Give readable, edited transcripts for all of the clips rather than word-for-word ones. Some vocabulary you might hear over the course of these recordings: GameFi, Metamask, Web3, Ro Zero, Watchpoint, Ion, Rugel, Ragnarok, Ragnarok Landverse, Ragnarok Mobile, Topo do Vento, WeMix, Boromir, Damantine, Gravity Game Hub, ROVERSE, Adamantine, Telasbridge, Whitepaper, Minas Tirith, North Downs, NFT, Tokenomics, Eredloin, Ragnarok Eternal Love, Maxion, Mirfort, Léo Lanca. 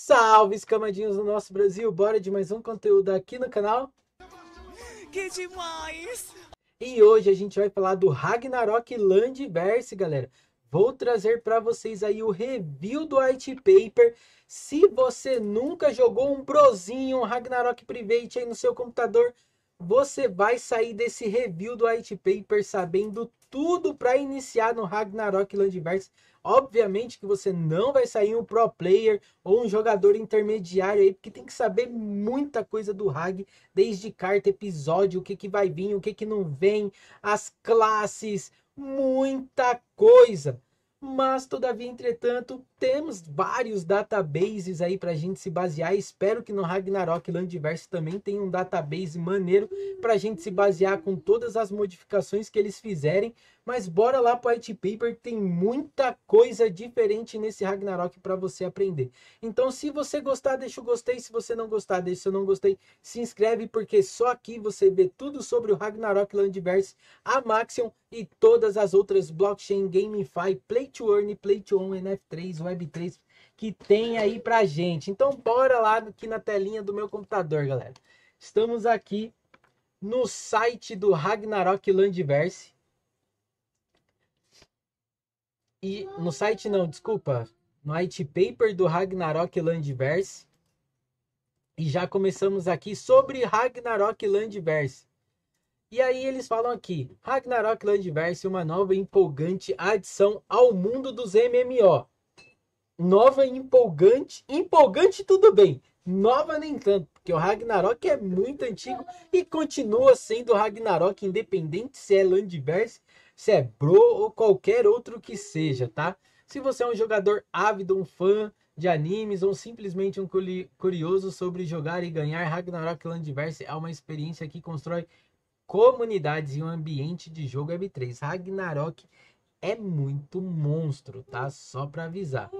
Salve, escamadinhos do nosso Brasil! Bora de mais um conteúdo aqui no canal. Que demais! E hoje a gente vai falar do Ragnarok Landverse, galera. Vou trazer para vocês aí o review do white paper. Se você nunca jogou um brozinho, um Ragnarok Private aí no seu computador, você vai sair desse review do white paper sabendo tudo para iniciar no Ragnarok Landverse. Obviamente que você não vai sair um pro player ou um jogador intermediário aí, porque tem que saber muita coisa do Rag, desde carta, episódio, o que que vai vir, o que que não vem, as classes, muita coisa. Mas, todavia, entretanto, temos vários databases aí para a gente se basear. Espero que no Ragnarok Landverse também tenha um database maneiro para a gente se basear com todas as modificações que eles fizerem. Mas bora lá para o white paper, que tem muita coisa diferente nesse Ragnarok para você aprender. Então, se você gostar, deixa o gostei. Se você não gostar, deixa o não gostei. Se inscreve, porque só aqui você vê tudo sobre o Ragnarok Landverse, a Maxion e todas as outras blockchain, GameFi, Play to Earn, Play to Own, NF3, Web3 que tem aí pra gente. Então bora lá aqui na telinha do meu computador, galera. Estamos aqui no site do Ragnarok Landverse. E no site não, desculpa, no white paper do Ragnarok Landverse. E já começamos aqui sobre Ragnarok Landverse. E aí eles falam aqui, Ragnarok Landverse, uma nova e empolgante adição ao mundo dos MMO. Nova e empolgante, tudo bem, nova nem tanto, porque o Ragnarok é muito antigo e continua sendo Ragnarok, independente se é Landverse, se é Bro ou qualquer outro que seja, tá? Se você é um jogador ávido, um fã de animes ou simplesmente um curioso sobre jogar e ganhar, Ragnarok Landverse é uma experiência que constrói comunidades e um ambiente de jogo Web3. Ragnarok é muito monstro, tá? Só para avisar.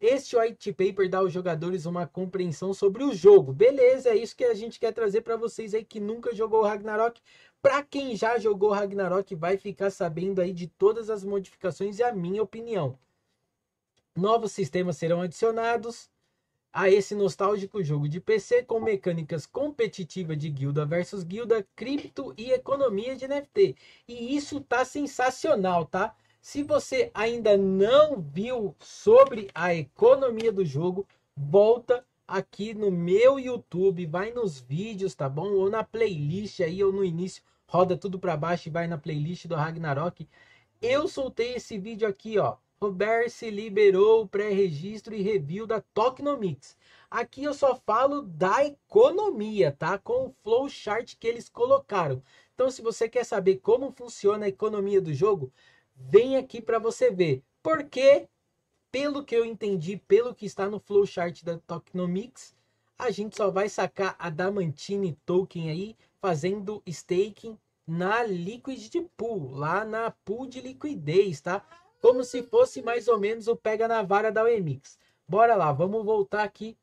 Este white paper dá aos jogadores uma compreensão sobre o jogo. Beleza, é isso que a gente quer trazer para vocês aí que nunca jogou Ragnarok. Para quem já jogou Ragnarok, vai ficar sabendo aí de todas as modificações e a minha opinião. Novos sistemas serão adicionados a esse nostálgico jogo de PC com mecânicas competitivas de guilda versus guilda, cripto e economia de NFT. E isso tá sensacional, tá? Se você ainda não viu sobre a economia do jogo, volta aqui no meu YouTube, vai nos vídeos, tá bom? Ou na playlist aí, ou no início, roda tudo para baixo e vai na playlist do Ragnarok. Eu soltei esse vídeo aqui, ó. ROVERSE liberou o pré-registro e review da Tokenomics. Aqui eu só falo da economia, tá? Com o flowchart que eles colocaram. Então, se você quer saber como funciona a economia do jogo, vem aqui para você ver. Porque, pelo que eu entendi, pelo que está no flowchart da Tokenomics, a gente só vai sacar a Damantine Token aí, fazendo staking na Liquid Pool, lá na Pool de Liquidez, tá? Como se fosse mais ou menos o pega na vara da WeMix. Bora lá, vamos voltar aqui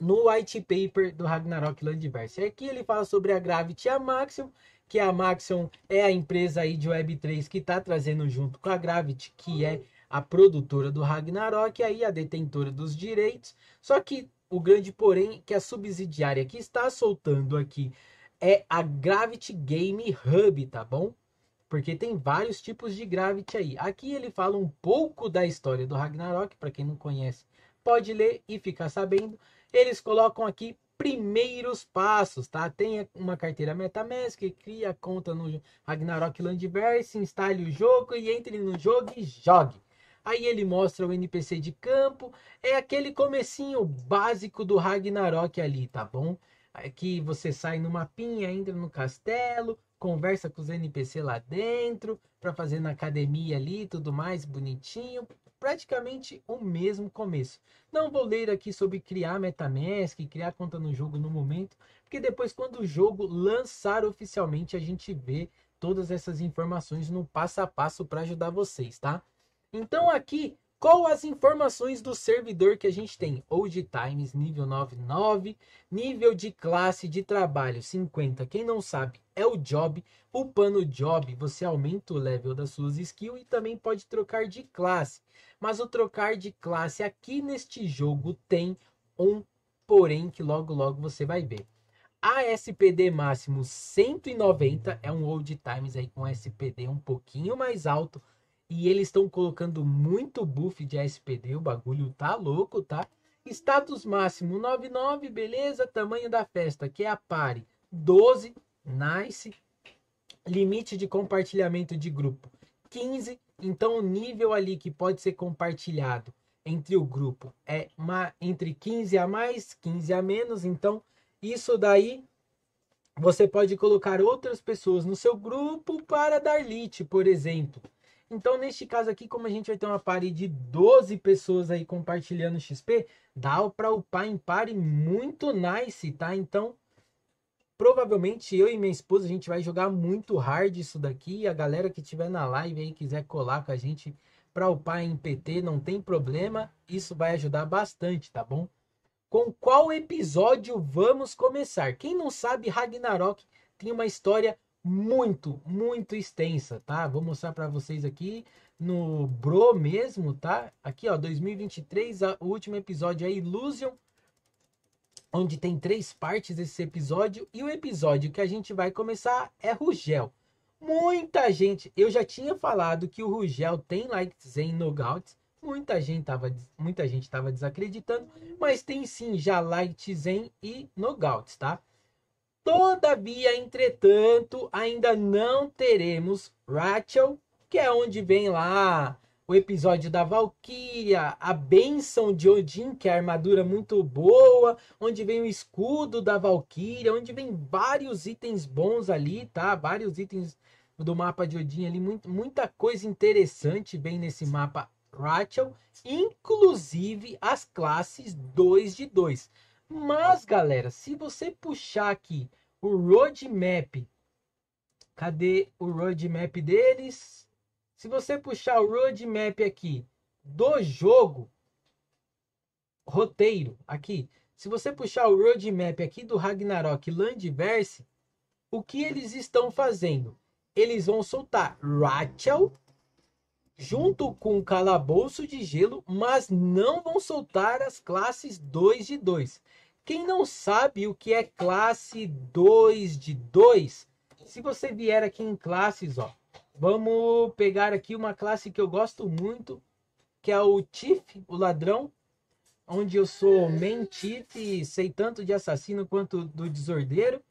no white paper do Ragnarok Landverse. Aqui ele fala sobre a Gravity e a Maxion, que a Maxion é a empresa aí de Web3 que está trazendo junto com a Gravity, que é a produtora do Ragnarok, aí a detentora dos direitos. Só que o grande porém é que a subsidiária que está soltando aqui é a Gravity Game Hub, tá bom? Porque tem vários tipos de Gravity aí. Aqui ele fala um pouco da história do Ragnarok. Para quem não conhece, pode ler e ficar sabendo. Eles colocam aqui primeiros passos, tá? Tenha uma carteira Metamask, cria conta no Ragnarok Landverse, instale o jogo e entre no jogo e jogue. Aí ele mostra o NPC de campo. É aquele comecinho básico do Ragnarok ali, tá bom? Aqui você sai no mapinha, entra no castelo, conversa com os NPC lá dentro, para fazer na academia ali, tudo mais bonitinho. Praticamente o mesmo começo. Não vou ler aqui sobre criar Metamask, criar conta no jogo no momento, porque depois quando o jogo lançar oficialmente, a gente vê todas essas informações no passo a passo para ajudar vocês, tá? Então aqui com as informações do servidor que a gente tem, ou de times, nível 99, nível de classe de trabalho 50, quem não sabe é o job, upando o job você aumenta o level das suas skills e também pode trocar de classe, mas o trocar de classe aqui neste jogo tem um porém que logo logo você vai ver. ASPD máximo 190, é um old times aí com SPD um pouquinho mais alto, e eles estão colocando muito buff de SPD, o bagulho tá louco, tá? Status máximo 99, beleza? Tamanho da festa, que é a party, 12, nice. Limite de compartilhamento de grupo, 15. Então o nível ali que pode ser compartilhado entre o grupo é entre 15 a mais, 15 a menos. Então isso daí... você pode colocar outras pessoas no seu grupo para dar lead, por exemplo. Então, neste caso aqui, como a gente vai ter uma party de 12 pessoas aí compartilhando XP, dá para upar em party muito nice, tá? Então, provavelmente eu e minha esposa, a gente vai jogar muito hard isso daqui. E a galera que estiver na live aí quiser colar com a gente para upar em PT, não tem problema. Isso vai ajudar bastante, tá bom? Com qual episódio vamos começar? Quem não sabe, Ragnarok tem uma história muito extensa, tá? Vou mostrar para vocês aqui no Bro mesmo, tá? Aqui, ó, 2023, o último episódio é Illusion, onde tem 3 partes esse episódio, e o episódio que a gente vai começar é Rugel. Muita gente, eu já tinha falado que o Rugel tem like Zen Nogout, muita gente tava desacreditando, mas tem sim já like Zen e Nogout, tá? Todavia, entretanto, ainda não teremos Rachel, que é onde vem lá o episódio da Valkyria, a bênção de Odin, que é a armadura muito boa, onde vem o escudo da Valkyria, onde vem vários itens bons ali, tá? Vários itens do mapa de Odin ali, muita coisa interessante vem nesse mapa Rachel, inclusive as classes 2 de 2. Mas, galera, se você puxar aqui o roadmap, cadê o roadmap deles? Se você puxar o roadmap aqui do jogo, roteiro aqui, se você puxar o roadmap aqui do Ragnarok Landverse, o que eles estão fazendo? Eles vão soltar Rachel junto com o Calabouço de Gelo, mas não vão soltar as classes 2 de 2. Quem não sabe o que é classe 2 de 2, se você vier aqui em classes, ó, vamos pegar aqui uma classe que eu gosto muito, que é o Thief, o ladrão, onde eu sou main Thief e sei tanto de assassino quanto do desordeiro.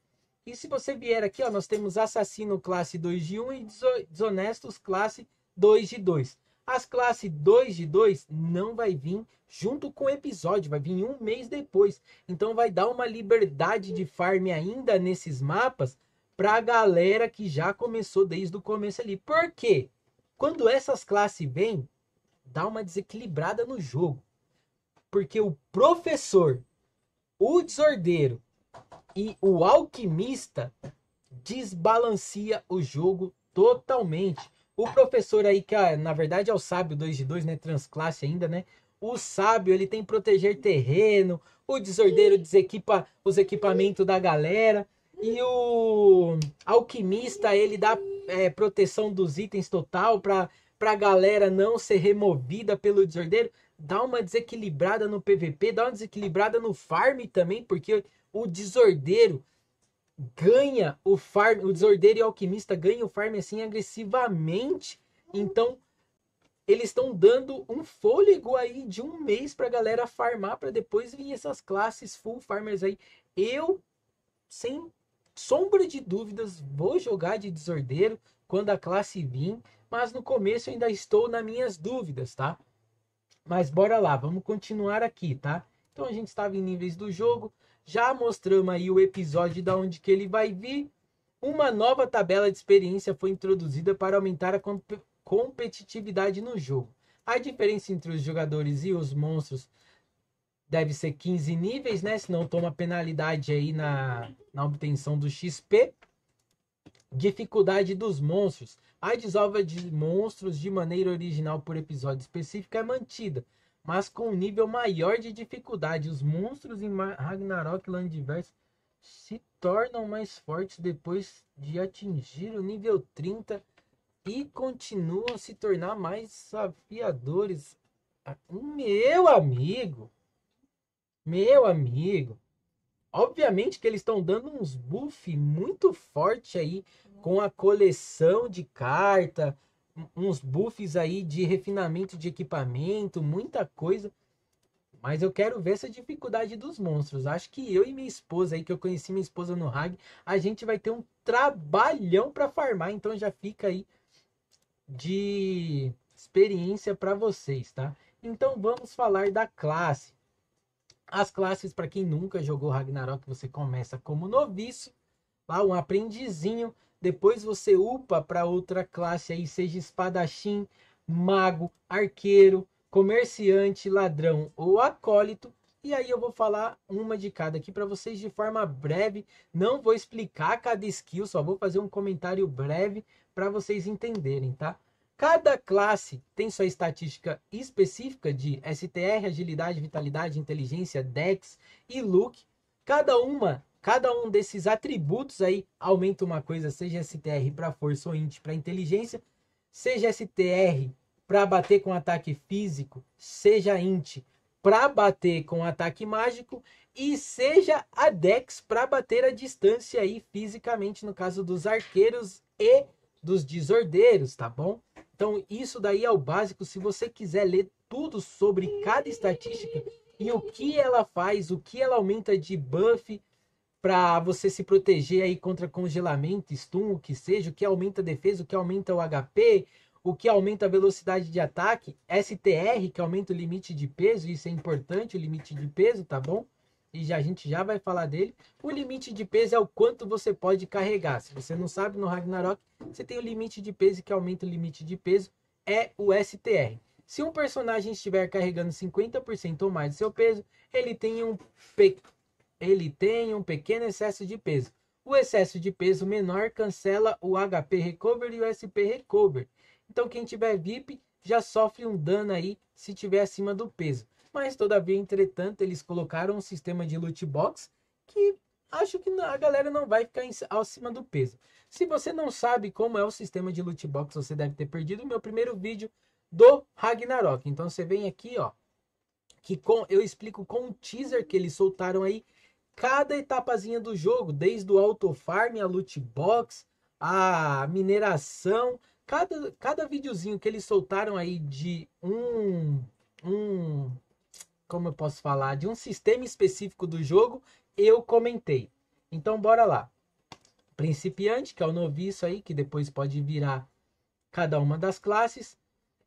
E se você vier aqui, ó, nós temos assassino classe 2 de 1 e desonestos classe 2 de 2. As classes 2 de 2 não vai vir junto com o episódio, vai vir um mês depois. Então vai dar uma liberdade de farm ainda nesses mapas para a galera que já começou desde o começo ali. Por quê? Quando essas classes vêm, dá uma desequilibrada no jogo. Porque o professor, o desordeiro e o alquimista desbalanceia o jogo totalmente. O professor aí, que na verdade é o sábio 2 de 2, né? Transclasse ainda, né? O sábio, ele tem proteger terreno. O desordeiro desequipa os equipamentos da galera. E o alquimista, ele dá proteção dos itens total para a galera não ser removida pelo desordeiro. Dá uma desequilibrada no PVP, dá uma desequilibrada no farm também, porque o desordeiro ganha o farm, o desordeiro e o alquimista ganham o farm assim agressivamente. Então eles estão dando um fôlego aí de um mês para a galera farmar, para depois vir essas classes full farmers aí. Eu, sem sombra de dúvidas, vou jogar de desordeiro quando a classe vir, mas no começo eu ainda estou nas minhas dúvidas, tá? Mas bora lá, vamos continuar aqui, tá? Então a gente estava em níveis do jogo. Já mostramos aí o episódio da onde que ele vai vir. Uma nova tabela de experiência foi introduzida para aumentar a competitividade no jogo. A diferença entre os jogadores e os monstros deve ser 15 níveis, né? Senão toma penalidade aí na obtenção do XP. Dificuldade dos monstros. A desova de monstros de maneira original por episódio específico é mantida, mas com um nível maior de dificuldade. Os monstros em Ragnarok Landverse se tornam mais fortes depois de atingir o nível 30 e continuam a se tornar mais desafiadores. Meu amigo, obviamente que eles estão dando uns buff muito forte aí com a coleção de carta, uns buffs aí de refinamento de equipamento, muita coisa. Mas eu quero ver essa dificuldade dos monstros. Acho que eu e minha esposa aí, que eu conheci minha esposa no Rag, a gente vai ter um trabalhão para farmar. Então já fica aí de experiência para vocês, tá? Então vamos falar da classe. As classes, para quem nunca jogou Ragnarok, você começa como noviço, lá um aprendizinho, depois você upa para outra classe aí, seja espadachim, mago, arqueiro, comerciante, ladrão ou acólito. E aí eu vou falar uma de cada aqui para vocês de forma breve, não vou explicar cada skill, só vou fazer um comentário breve para vocês entenderem, tá? Cada classe tem sua estatística específica de STR, agilidade, vitalidade, inteligência, dex e look. Cada um desses atributos aí aumenta uma coisa, seja STR para força ou int para inteligência, seja STR para bater com ataque físico, seja int para bater com ataque mágico e seja a dex para bater a distância aí fisicamente, no caso dos arqueiros e dos desordeiros, tá bom? Então isso daí é o básico. Se você quiser ler tudo sobre cada estatística e o que ela faz, o que ela aumenta de buff para você se proteger aí contra congelamento, stun, o que seja, o que aumenta a defesa, o que aumenta o HP, o que aumenta a velocidade de ataque, STR, que aumenta o limite de peso, isso é importante, o limite de peso, tá bom? E já, a gente já vai falar dele. O limite de peso é o quanto você pode carregar. Se você não sabe, no Ragnarok, você tem o limite de peso, que aumenta o limite de peso, é o STR. Se um personagem estiver carregando 50% ou mais do seu peso, ele tem um pequeno excesso de peso. O excesso de peso menor cancela o HP Recover e o SP Recover. Então quem tiver VIP já sofre um dano aí se tiver acima do peso. Mas, todavia, entretanto, eles colocaram um sistema de loot box que acho que a galera não vai ficar acima do peso. Se você não sabe como é o sistema de loot box, você deve ter perdido o meu primeiro vídeo do Ragnarok. Então, você vem aqui, ó, que eu explico com um teaser que eles soltaram aí cada etapazinha do jogo, desde o auto-farm, a loot box, a mineração. Cada videozinho que eles soltaram aí de como eu posso falar, de um sistema específico do jogo, eu comentei. Então, bora lá. Principiante, que é o noviço aí, que depois pode virar cada uma das classes.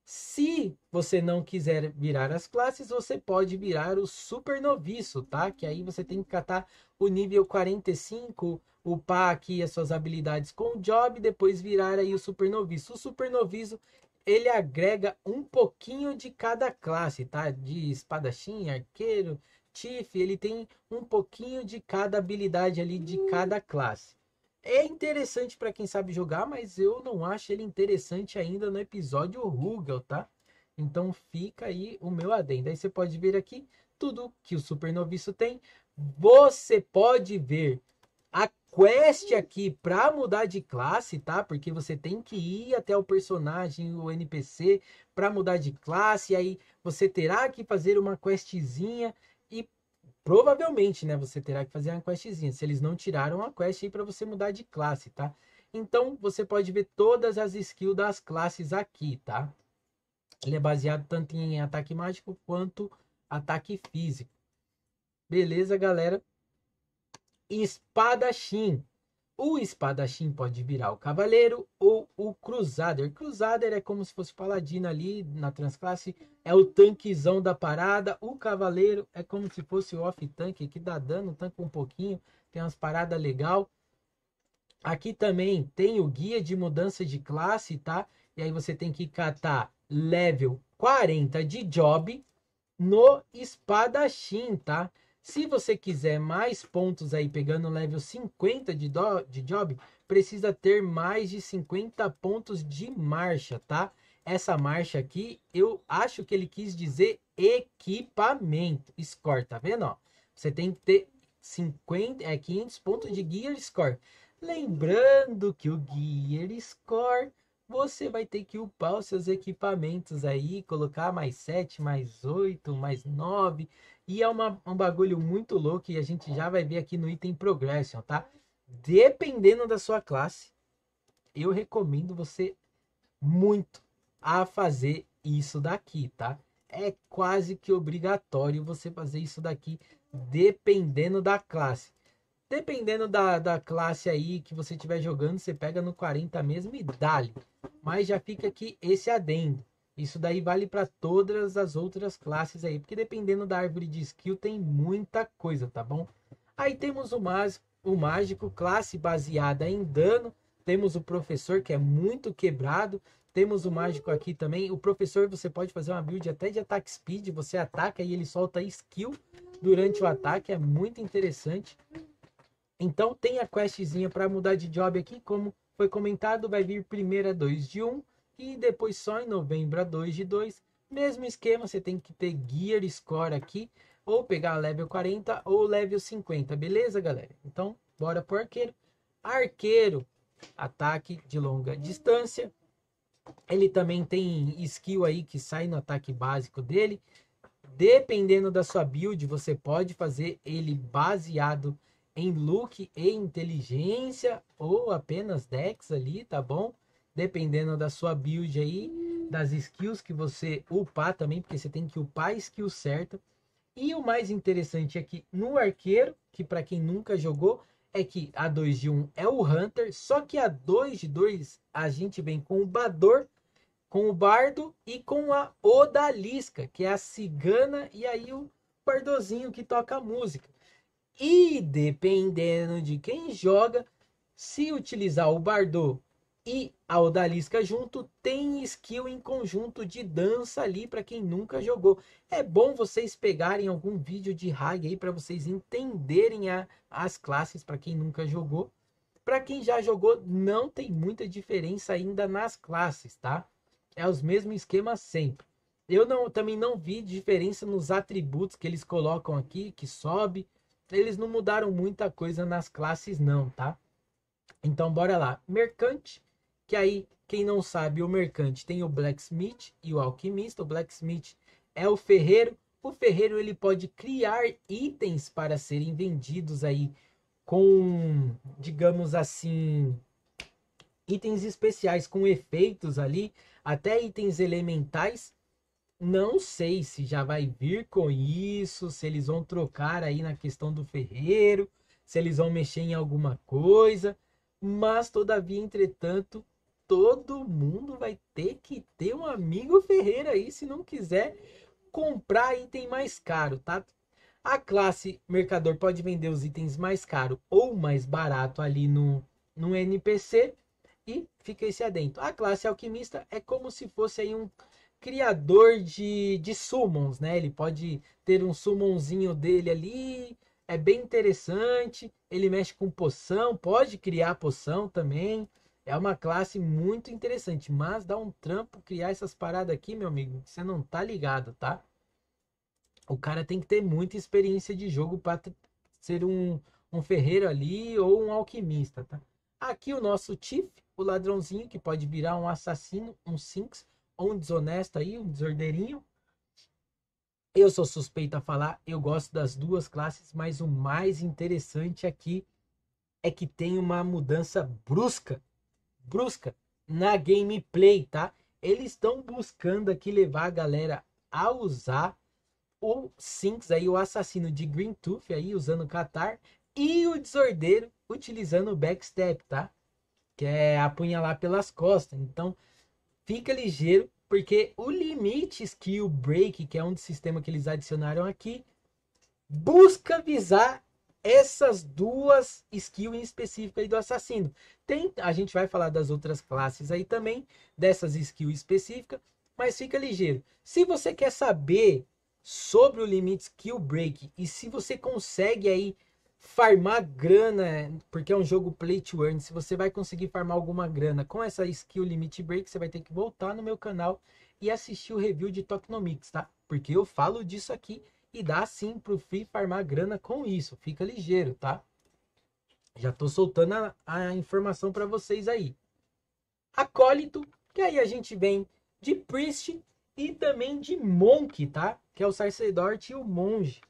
Se você não quiser virar as classes, você pode virar o super noviço, tá? Que aí você tem que catar o nível 45, upar aqui as suas habilidades com o job, depois virar aí o super noviço. O super noviço, ele agrega um pouquinho de cada classe, tá? De espadachim, arqueiro, tife, ele tem um pouquinho de cada habilidade ali, de cada classe. É interessante para quem sabe jogar, mas eu não acho ele interessante ainda no episódio Rugal, tá? Então fica aí o meu adendo. Aí você pode ver aqui tudo que o super noviço tem. Você pode ver a quest aqui para mudar de classe, tá? Porque você tem que ir até o personagem, o NPC, para mudar de classe. Aí você terá que fazer uma questzinha e provavelmente, né, você terá que fazer uma questzinha, se eles não tiraram a quest aí para você mudar de classe, tá? Então você pode ver todas as skills das classes aqui, tá? Ele é baseado tanto em ataque mágico quanto ataque físico. Beleza, galera? Espadachim. O espadachim pode virar o cavaleiro ou o crusader. Crusader é como se fosse paladino ali na transclasse, é o tanquezão da parada. O cavaleiro é como se fosse o off-tank, que dá dano, tanca um pouquinho, tem umas paradas legais. Aqui também tem o guia de mudança de classe, tá? E aí você tem que catar level 40 de job no espadachim, tá? Se você quiser mais pontos aí pegando level 50 de job, precisa ter mais de 50 pontos de marcha, tá? Essa marcha aqui, eu acho que ele quis dizer equipamento, score, tá vendo? Ó, você tem que ter 500 pontos de Gear Score. Lembrando que o Gear Score, você vai ter que upar os seus equipamentos aí, colocar mais 7, mais 8, mais 9. E é um bagulho muito louco e a gente já vai ver aqui no item Progression, tá? Dependendo da sua classe, eu recomendo você muito a fazer isso daqui, tá? É quase que obrigatório você fazer isso daqui, dependendo da classe. Dependendo da classe aí que você estiver jogando, você pega no 40 mesmo e dá-lhe. Mas já fica aqui esse adendo. Isso daí vale para todas as outras classes aí, porque dependendo da árvore de skill tem muita coisa, tá bom? Aí temos o mágico, classe baseada em dano. Temos o professor, que é muito quebrado. Temos o mágico aqui também. O professor, você pode fazer uma build até de ataque speed. Você ataca e ele solta skill durante o ataque. É muito interessante. Então, tem a questzinha para mudar de job aqui. Como foi comentado, vai vir primeiro a 2 de 1. E depois só em novembro a 2 de 2. Mesmo esquema, você tem que ter Gear Score aqui. Ou pegar level 40 ou level 50. Beleza, galera? Então, bora pro arqueiro. Arqueiro, ataque de longa distância. Ele também tem skill aí que sai no ataque básico dele. Dependendo da sua build, você pode fazer ele baseado em look e inteligência ou apenas dex ali, tá bom? Dependendo da sua build aí, das skills que você upar também, porque você tem que upar a skill certa. E o mais interessante aqui no arqueiro, que para quem nunca jogou, é que a 2 de 1 é o Hunter, só que a 2 de 2 a gente vem com o Bador, com o Bardo e com a Odalisca, que é a cigana, e aí o Bardozinho que toca a música. E dependendo de quem joga, se utilizar o Bardo e a Odalisca junto, tem skill em conjunto de dança ali para quem nunca jogou. É bom vocês pegarem algum vídeo de RAG aí para vocês entenderem as classes para quem nunca jogou. Para quem já jogou, não tem muita diferença ainda nas classes, tá? É os mesmos esquemas sempre. Eu também não vi diferença nos atributos que eles colocam aqui, que sobe. Eles não mudaram muita coisa nas classes não, tá? Então bora lá. Mercante. Que aí, quem não sabe, o mercante tem o blacksmith e o alquimista. O blacksmith é o ferreiro. O ferreiro ele pode criar itens para serem vendidos aí com, digamos assim, itens especiais, com efeitos ali, até itens elementais. Não sei se já vai vir com isso, se eles vão trocar aí na questão do ferreiro, se eles vão mexer em alguma coisa. Mas, todavia, entretanto, todo mundo vai ter que ter um amigo ferreiro aí se não quiser comprar item mais caro, tá? A classe mercador pode vender os itens mais caro ou mais barato ali no NPC e fica esse adentro. A classe alquimista é como se fosse aí um criador de summons, né? Ele pode ter um summonzinho dele ali, é bem interessante, ele mexe com poção, pode criar poção também. É uma classe muito interessante, mas dá um trampo criar essas paradas aqui, meu amigo. Você não tá ligado, tá? O cara tem que ter muita experiência de jogo para ser um ferreiro ali ou um alquimista, tá? Aqui o nosso thief, o ladrãozinho, que pode virar um assassino, um sinx, ou um desonesto aí, um desordeirinho. Eu sou suspeito a falar, eu gosto das duas classes, mas o mais interessante aqui é que tem uma mudança brusca na gameplay, tá? Eles estão buscando aqui levar a galera a usar o Sinx aí, o assassino de Green Tooth aí, usando o Catar, e o desordeiro utilizando o Backstep, tá? Que é apunhalar pelas costas. Então, fica ligeiro, porque o Limit Skill Break, que é um sistema que eles adicionaram aqui, busca visar essas duas skills em específico aí do assassino. A gente vai falar das outras classes aí também, dessas skills específicas, mas fica ligeiro. Se você quer saber sobre o Limit Skill Break e se você consegue aí farmar grana, porque é um jogo play to earn. Se você vai conseguir farmar alguma grana com essa skill Limit Break, você vai ter que voltar no meu canal e assistir o review de Tokenomics, tá? Porque eu falo disso aqui e dá sim pro Free farmar grana com isso. Fica ligeiro, tá? Já tô soltando a informação para vocês aí. Acólito, que aí a gente vem de Priest e também de Monk, tá? Que é o sacerdote e o monge.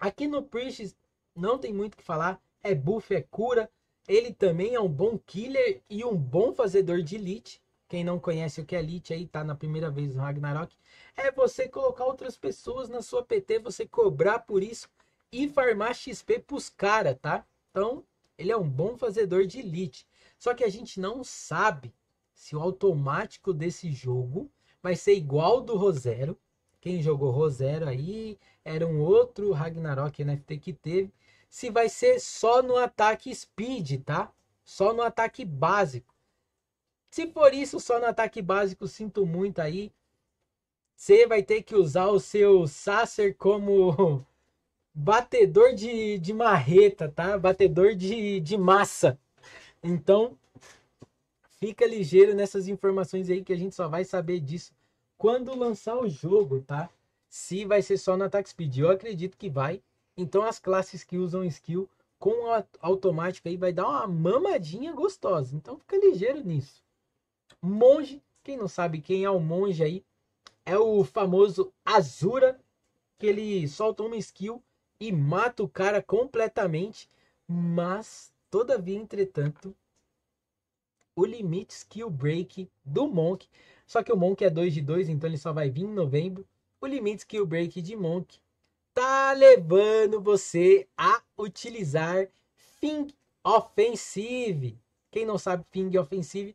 Aqui no Priest não tem muito o que falar, é buff, é cura. Ele também é um bom killer e um bom fazedor de elite. Quem não conhece o que é elite aí, tá na primeira vez no Ragnarok. É você colocar outras pessoas na sua PT, você cobrar por isso e farmar XP pros caras, tá? Então, ele é um bom fazedor de elite. Só que a gente não sabe se o automático desse jogo vai ser igual do Ro Zero. Quem jogou Ro Zero aí, era um outro Ragnarok NFT que teve. Se vai ser só no ataque speed, tá? Só no ataque básico. Se for isso, só no ataque básico, sinto muito aí. Você vai ter que usar o seu Sacer como batedor de marreta, tá? Batedor de massa. Então, fica ligeiro nessas informações aí que a gente só vai saber disso quando lançar o jogo, tá? Se vai ser só no Attack Speed, eu acredito que vai. Então as classes que usam skill com automático aí vai dar uma mamadinha gostosa. Então fica ligeiro nisso. Monge, quem não sabe quem é o monge aí, é o famoso Azura, que ele solta uma skill e mata o cara completamente. Mas, todavia, entretanto, o limite skill break do Monk. Só que o Monk é 2/2, então ele só vai vir em novembro. O limite skill break de Monk tá levando você a utilizar Fing Offensive. Quem não sabe, Fing Offensive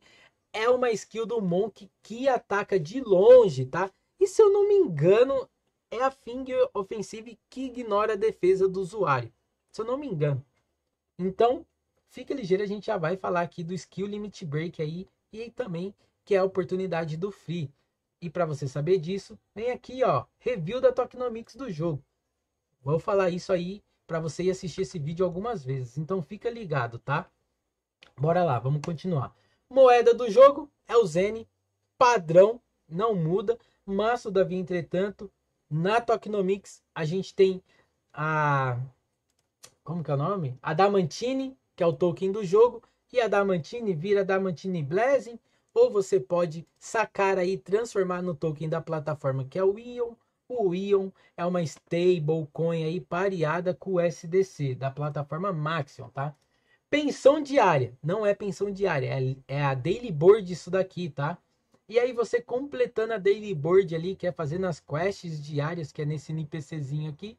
é uma skill do Monk que ataca de longe, tá? E se eu não me engano, é a Fing Offensive que ignora a defesa do usuário. Se eu não me engano. Então, fica ligeiro, a gente já vai falar aqui do skill limit break aí e também que é a oportunidade do Free. E para você saber disso, vem aqui, ó, review da Tokenomics do jogo. Vou falar isso aí para você ir assistir esse vídeo algumas vezes, então fica ligado, tá? Bora lá, vamos continuar. Moeda do jogo é o Zene, padrão, não muda, mas todavia, entretanto, na Tokenomics a gente tem a... como que é o nome? A Damantine, que é o token do jogo, e a Damantine vira Damantine Blessing, ou você pode sacar aí, transformar no token da plataforma, que é o Ion. O Ion é uma stablecoin aí pareada com o SDC, da plataforma Maxion, tá? Pensão diária. Não é pensão diária, é a daily board isso daqui, tá? E aí você completando a daily board ali, que é fazendo as quests diárias, que é nesse NPCzinho aqui,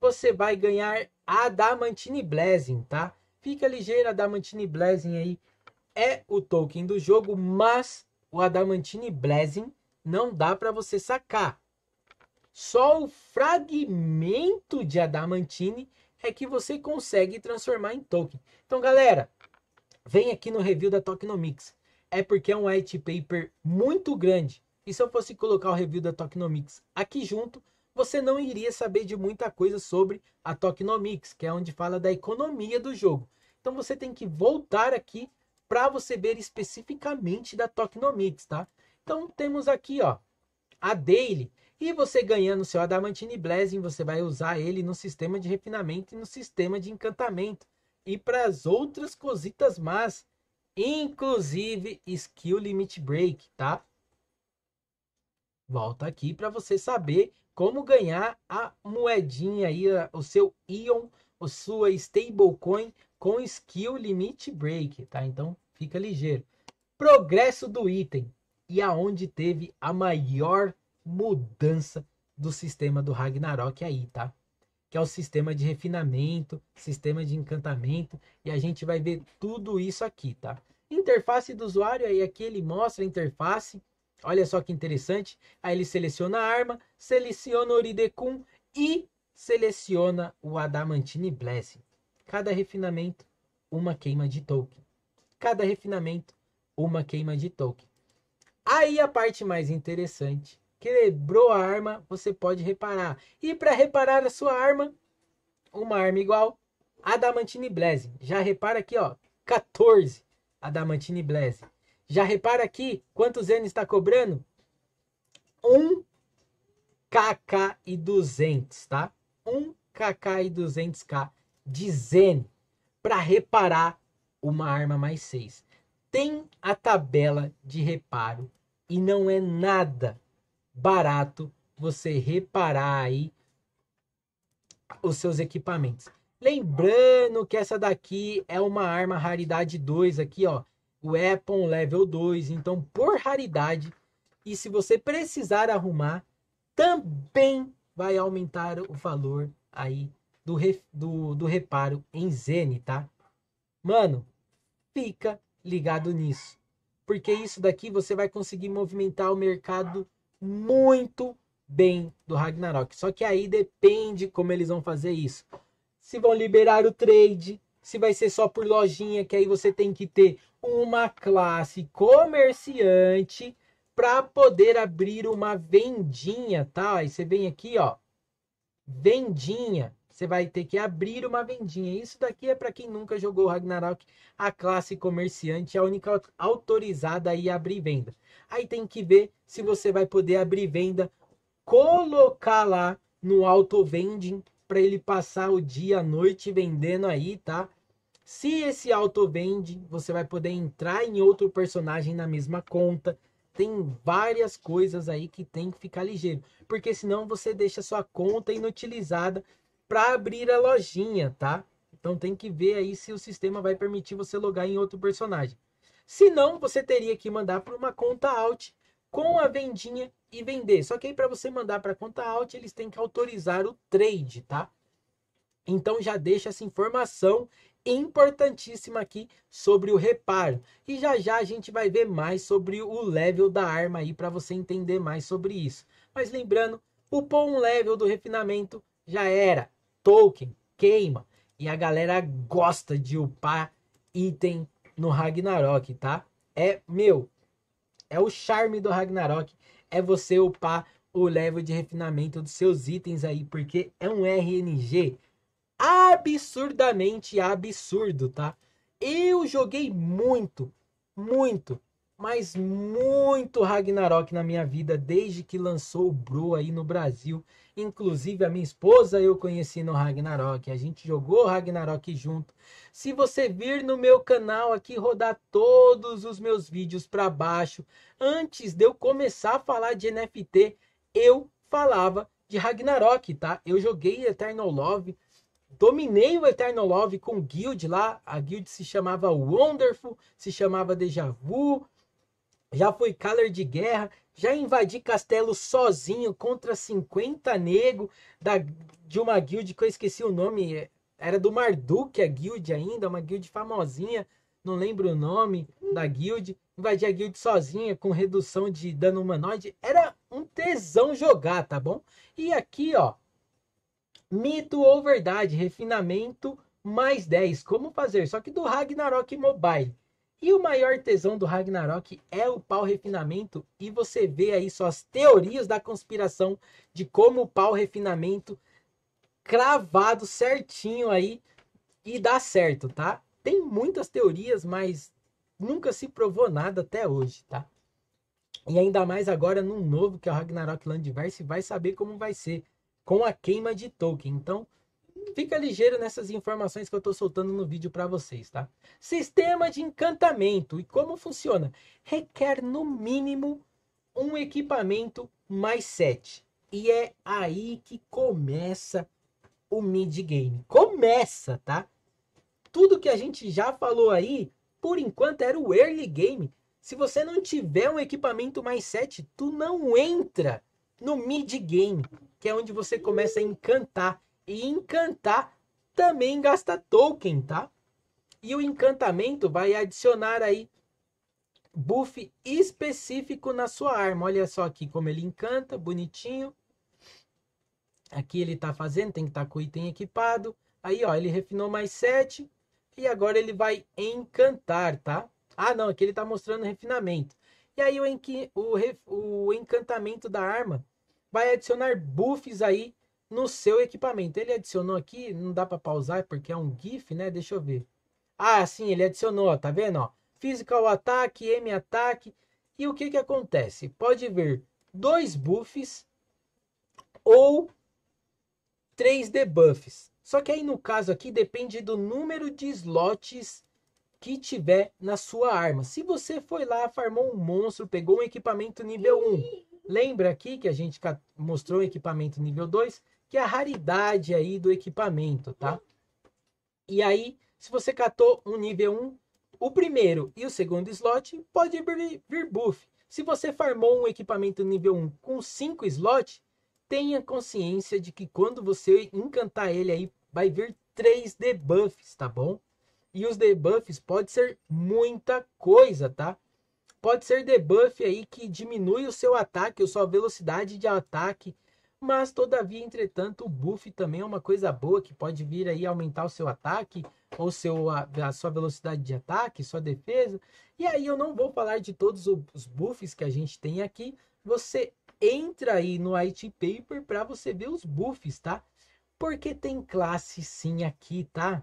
você vai ganhar a Damantine Blessing, tá? Fica ligeira, a Damantine Blessing aí é o token do jogo, mas o Adamantine Blessing não dá para você sacar. Só o fragmento de Adamantine é que você consegue transformar em token. Então, galera, vem aqui no review da Tokenomics. É porque é um white paper muito grande. E se eu fosse colocar o review da Tokenomics aqui junto, você não iria saber de muita coisa sobre a Tokenomics, que é onde fala da economia do jogo. Então, você tem que voltar aqui para você ver especificamente da Tokenomics, tá? Então temos aqui, ó, a daily, e você ganhando seu Adamantine Blessing, você vai usar ele no sistema de refinamento e no sistema de encantamento e para as outras cositas más, inclusive skill limit break, tá? Volta aqui para você saber como ganhar a moedinha aí, o seu Ion, a sua stablecoin com skill limit break, tá? Então fica ligeiro. Progresso do item e aonde teve a maior mudança do sistema do Ragnarok aí, tá? Que é o sistema de refinamento, sistema de encantamento, e a gente vai ver tudo isso aqui, tá? Interface do usuário, aí aqui ele mostra a interface, olha só que interessante. Aí ele seleciona a arma, seleciona o Oridekun e seleciona o Adamantine Blessing. Cada refinamento, uma queima de token. Cada refinamento, uma queima de token. Aí a parte mais interessante. Quebrou a arma, você pode reparar. E para reparar a sua arma, uma arma igual, Adamantine Blaze. Já repara aqui, ó, 14 Adamantine Blaze. Já repara aqui quantos N está cobrando? 1kk e 200, tá? 1kk e 200k de Zen para reparar uma arma mais 6. Tem a tabela de reparo e não é nada barato você reparar aí os seus equipamentos. Lembrando que essa daqui é uma arma raridade 2 aqui, ó. Weapon level 2, então por raridade. E se você precisar arrumar, também vai aumentar o valor aí do reparo em Zen, tá? Mano, fica ligado nisso. Porque isso daqui você vai conseguir movimentar o mercado muito bem do Ragnarok. Só que aí depende como eles vão fazer isso. Se vão liberar o trade, se vai ser só por lojinha, que aí você tem que ter uma classe comerciante para poder abrir uma vendinha, tá? Aí você vem aqui, ó, vendinha. Você vai ter que abrir uma vendinha. Isso daqui é para quem nunca jogou Ragnarok. A classe comerciante é a única autorizada a ir abrir venda. Aí tem que ver se você vai poder abrir venda, colocar lá no auto-vending para ele passar o dia, a noite vendendo aí, tá? Se esse auto-vending, você vai poder entrar em outro personagem na mesma conta. Tem várias coisas aí que tem que ficar ligeiro, porque senão você deixa sua conta inutilizada para abrir a lojinha, tá? Então tem que ver aí se o sistema vai permitir você logar em outro personagem. Se não, você teria que mandar para uma conta alt com a vendinha e vender. Só que aí para você mandar para a conta alt, eles têm que autorizar o trade, tá? Então já deixa essa informação importantíssima aqui sobre o reparo. E já já a gente vai ver mais sobre o level da arma aí para você entender mais sobre isso. Mas lembrando, upou um level do refinamento, já era. Token, queima, e a galera gosta de upar item no Ragnarok, tá? É o charme do Ragnarok, é você upar o level de refinamento dos seus itens aí, porque é um RNG absurdamente absurdo, tá? Eu joguei muito, mas muito Ragnarok na minha vida, desde que lançou o Bro aí no Brasil. Inclusive a minha esposa eu conheci no Ragnarok, a gente jogou Ragnarok junto. Se você vir no meu canal aqui, rodar todos os meus vídeos para baixo, antes de eu começar a falar de NFT, eu falava de Ragnarok, tá? Eu joguei Eternal Love, dominei o Eternal Love com guild lá. A guild se chamava Wonderful, se chamava Deja Vu. Já fui caller de guerra, já invadi castelo sozinho contra 50 nego de uma guild que eu esqueci o nome. Era do Marduk a guild ainda, uma guild famosinha, não lembro o nome da guild. Invadi a guild sozinha com redução de dano humanoide. Era um tesão jogar, tá bom? E aqui, ó, mito ou verdade, refinamento mais 10, como fazer? Só que do Ragnarok Mobile. E o maior tesão do Ragnarok é upar o refinamento, e você vê aí só as teorias da conspiração de como upar o refinamento cravado certinho aí e dá certo, tá? Tem muitas teorias, mas nunca se provou nada até hoje, tá? E ainda mais agora num novo, que é o Ragnarok Landverse, vai saber como vai ser com a queima de token. Então fica ligeiro nessas informações que eu estou soltando no vídeo para vocês, tá? Sistema de encantamento. E como funciona? Requer, no mínimo, um equipamento mais 7. E é aí que começa o mid-game. Começa, tá? Tudo que a gente já falou aí, por enquanto, era o early game. Se você não tiver um equipamento mais 7, tu não entra no mid-game, que é onde você começa a encantar. E encantar também gasta token, tá? E o encantamento vai adicionar aí buff específico na sua arma. Olha só aqui como ele encanta, bonitinho. Aqui ele tá fazendo, tem que estar com o item equipado. Aí, ó, ele refinou mais 7. E agora ele vai encantar, tá? Ah, não, aqui ele tá mostrando refinamento. E aí o encantamento da arma vai adicionar buffs aí no seu equipamento. Ele adicionou aqui, não dá para pausar porque é um GIF, né? Deixa eu ver. Ah, sim, ele adicionou, ó, tá vendo? Ó, Physical Attack, M Attack. E o que que acontece? Pode ver dois buffs ou três debuffs. Só que aí no caso aqui depende do número de slots que tiver na sua arma. Se você foi lá, farmou um monstro, pegou um equipamento nível 1. Lembra aqui que a gente mostrou o equipamento nível 2, que é a raridade aí do equipamento, tá? E aí, se você catou um nível 1, o primeiro e o segundo slot pode vir buff. Se você farmou um equipamento nível 1 com 5 slots, tenha consciência de que quando você encantar ele aí, vai vir 3 debuffs, tá bom? E os debuffs pode ser muita coisa, tá? Pode ser debuff aí que diminui o seu ataque, ou sua velocidade de ataque. Mas, todavia, entretanto, o buff também é uma coisa boa, que pode vir aí aumentar o seu ataque, ou a sua velocidade de ataque, sua defesa. E aí eu não vou falar de todos os buffs que a gente tem aqui. Você entra aí no White Paper para você ver os buffs, tá? Porque tem classe sim aqui, tá?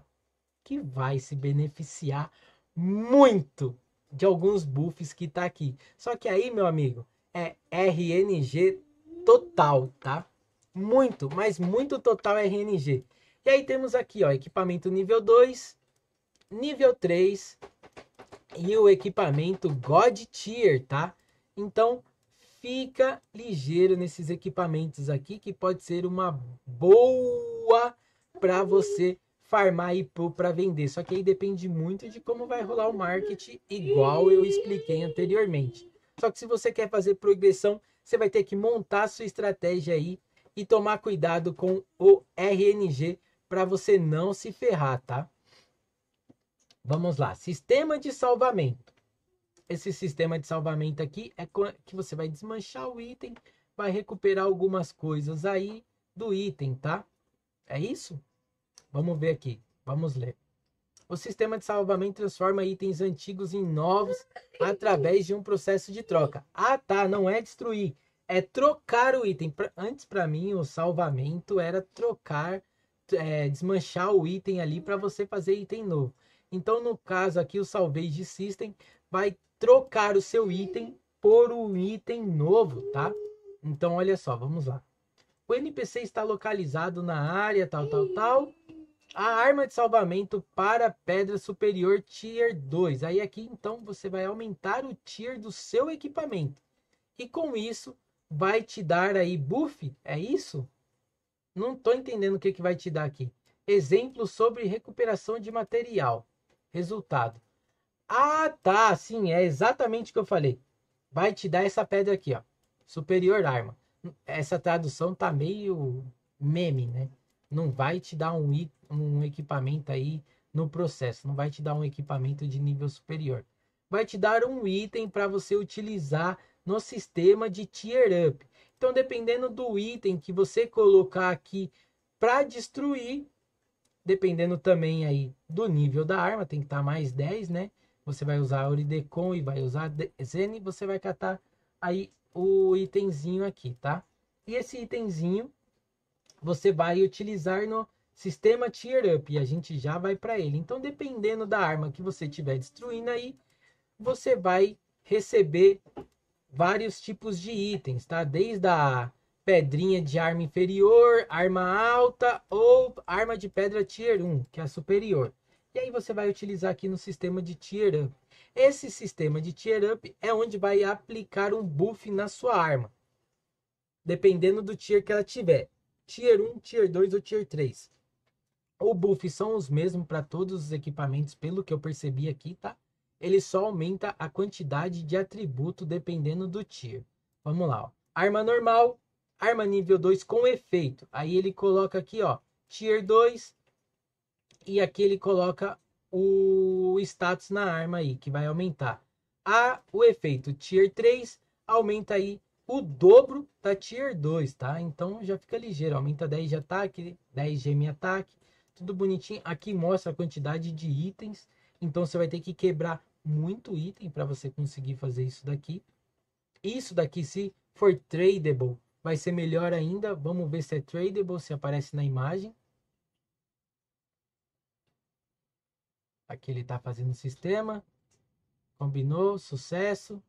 Que vai se beneficiar muito de alguns buffs que tá aqui. Só que aí, meu amigo, é RNG total, tá? Muito, mas muito total RNG. E aí temos aqui, ó, equipamento nível 2, nível 3 e o equipamento God Tier, tá? Então, fica ligeiro nesses equipamentos aqui, que pode ser uma boa para você farmar e pôr para vender. Só que aí depende muito de como vai rolar o marketing, igual eu expliquei anteriormente. Só que se você quer fazer progressão, você vai ter que montar a sua estratégia aí e tomar cuidado com o RNG para você não se ferrar, tá? Vamos lá. Sistema de salvamento. Esse sistema de salvamento aqui é que você vai desmanchar o item, vai recuperar algumas coisas aí do item, tá? É isso? Vamos ver aqui, vamos ler. O sistema de salvamento transforma itens antigos em novos através de um processo de troca. Ah, tá, não é destruir, é trocar o item. Antes, para mim, o salvamento era trocar, desmanchar o item ali para você fazer item novo. Então, no caso aqui, o Salvage System vai trocar o seu item por um item novo, tá? Então, olha só, vamos lá. O NPC está localizado na área, tal, tal, tal. A arma de salvamento para pedra superior Tier 2. Aí aqui, então, você vai aumentar o Tier do seu equipamento. E com isso, vai te dar aí buff, é isso? Não tô entendendo o que, que vai te dar aqui. Exemplo sobre recuperação de material. Resultado. Ah, tá, sim, é exatamente o que eu falei. Vai te dar essa pedra aqui, ó. Superior arma. Essa tradução tá meio meme, né? Não vai te dar um equipamento aí no processo. Não vai te dar um equipamento de nível superior. Vai te dar um item para você utilizar no sistema de tier up. Então, dependendo do item que você colocar aqui para destruir, dependendo também aí do nível da arma, tem que estar mais 10, né? Você vai usar Auridecon e vai usar Zen, você vai catar aí o itemzinho aqui, tá? E esse itemzinho você vai utilizar no sistema Tier Up, e a gente já vai para ele. Então, dependendo da arma que você estiver destruindo aí, você vai receber vários tipos de itens, tá? Desde a pedrinha de arma inferior, arma alta ou arma de pedra Tier 1, que é a superior. E aí você vai utilizar aqui no sistema de Tier Up. Esse sistema de Tier Up é onde vai aplicar um buff na sua arma, dependendo do tier que ela tiver. Tier 1, Tier 2 ou Tier 3. O buff são os mesmos para todos os equipamentos, pelo que eu percebi aqui, tá? Ele só aumenta a quantidade de atributo dependendo do tier. Vamos lá, ó. Arma normal, arma nível 2 com efeito. Aí ele coloca aqui, ó, Tier 2. E aqui ele coloca o status na arma aí, que vai aumentar. O efeito Tier 3 aumenta aí o dobro da Tier 2, tá? Então já fica ligeiro, aumenta 10 de ataque, 10 de M ataque, tudo bonitinho. Aqui mostra a quantidade de itens, então você vai ter que quebrar muito item para você conseguir fazer isso daqui. Isso daqui, se for tradable, vai ser melhor ainda. Vamos ver se é tradable, se aparece na imagem. Aqui ele está fazendo o sistema. Combinou, sucesso.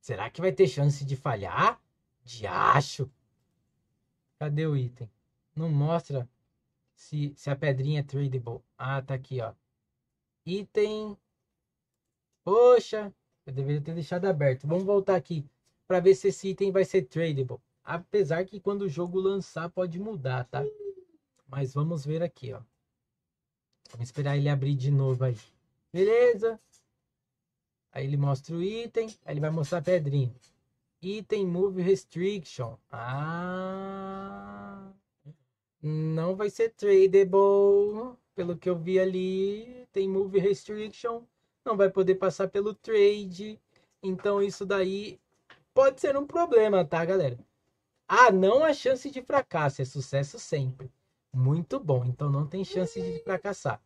Será que vai ter chance de falhar? Diacho! Cadê o item? Não mostra se a pedrinha é tradable. Ah, tá aqui, ó. Item. Poxa, eu deveria ter deixado aberto. Vamos voltar aqui para ver se esse item vai ser tradable. Apesar que quando o jogo lançar pode mudar, tá? Mas vamos ver aqui, ó. Vamos esperar ele abrir de novo aí. Beleza. Aí ele mostra o item. Aí ele vai mostrar a pedrinha. Item Move Restriction. Ah... Não vai ser tradable. Pelo que eu vi ali, tem Move Restriction. Não vai poder passar pelo trade. Então isso daí pode ser um problema, tá, galera? Ah, não há chance de fracasso. É sucesso sempre. Muito bom. Então não tem chance de fracassar.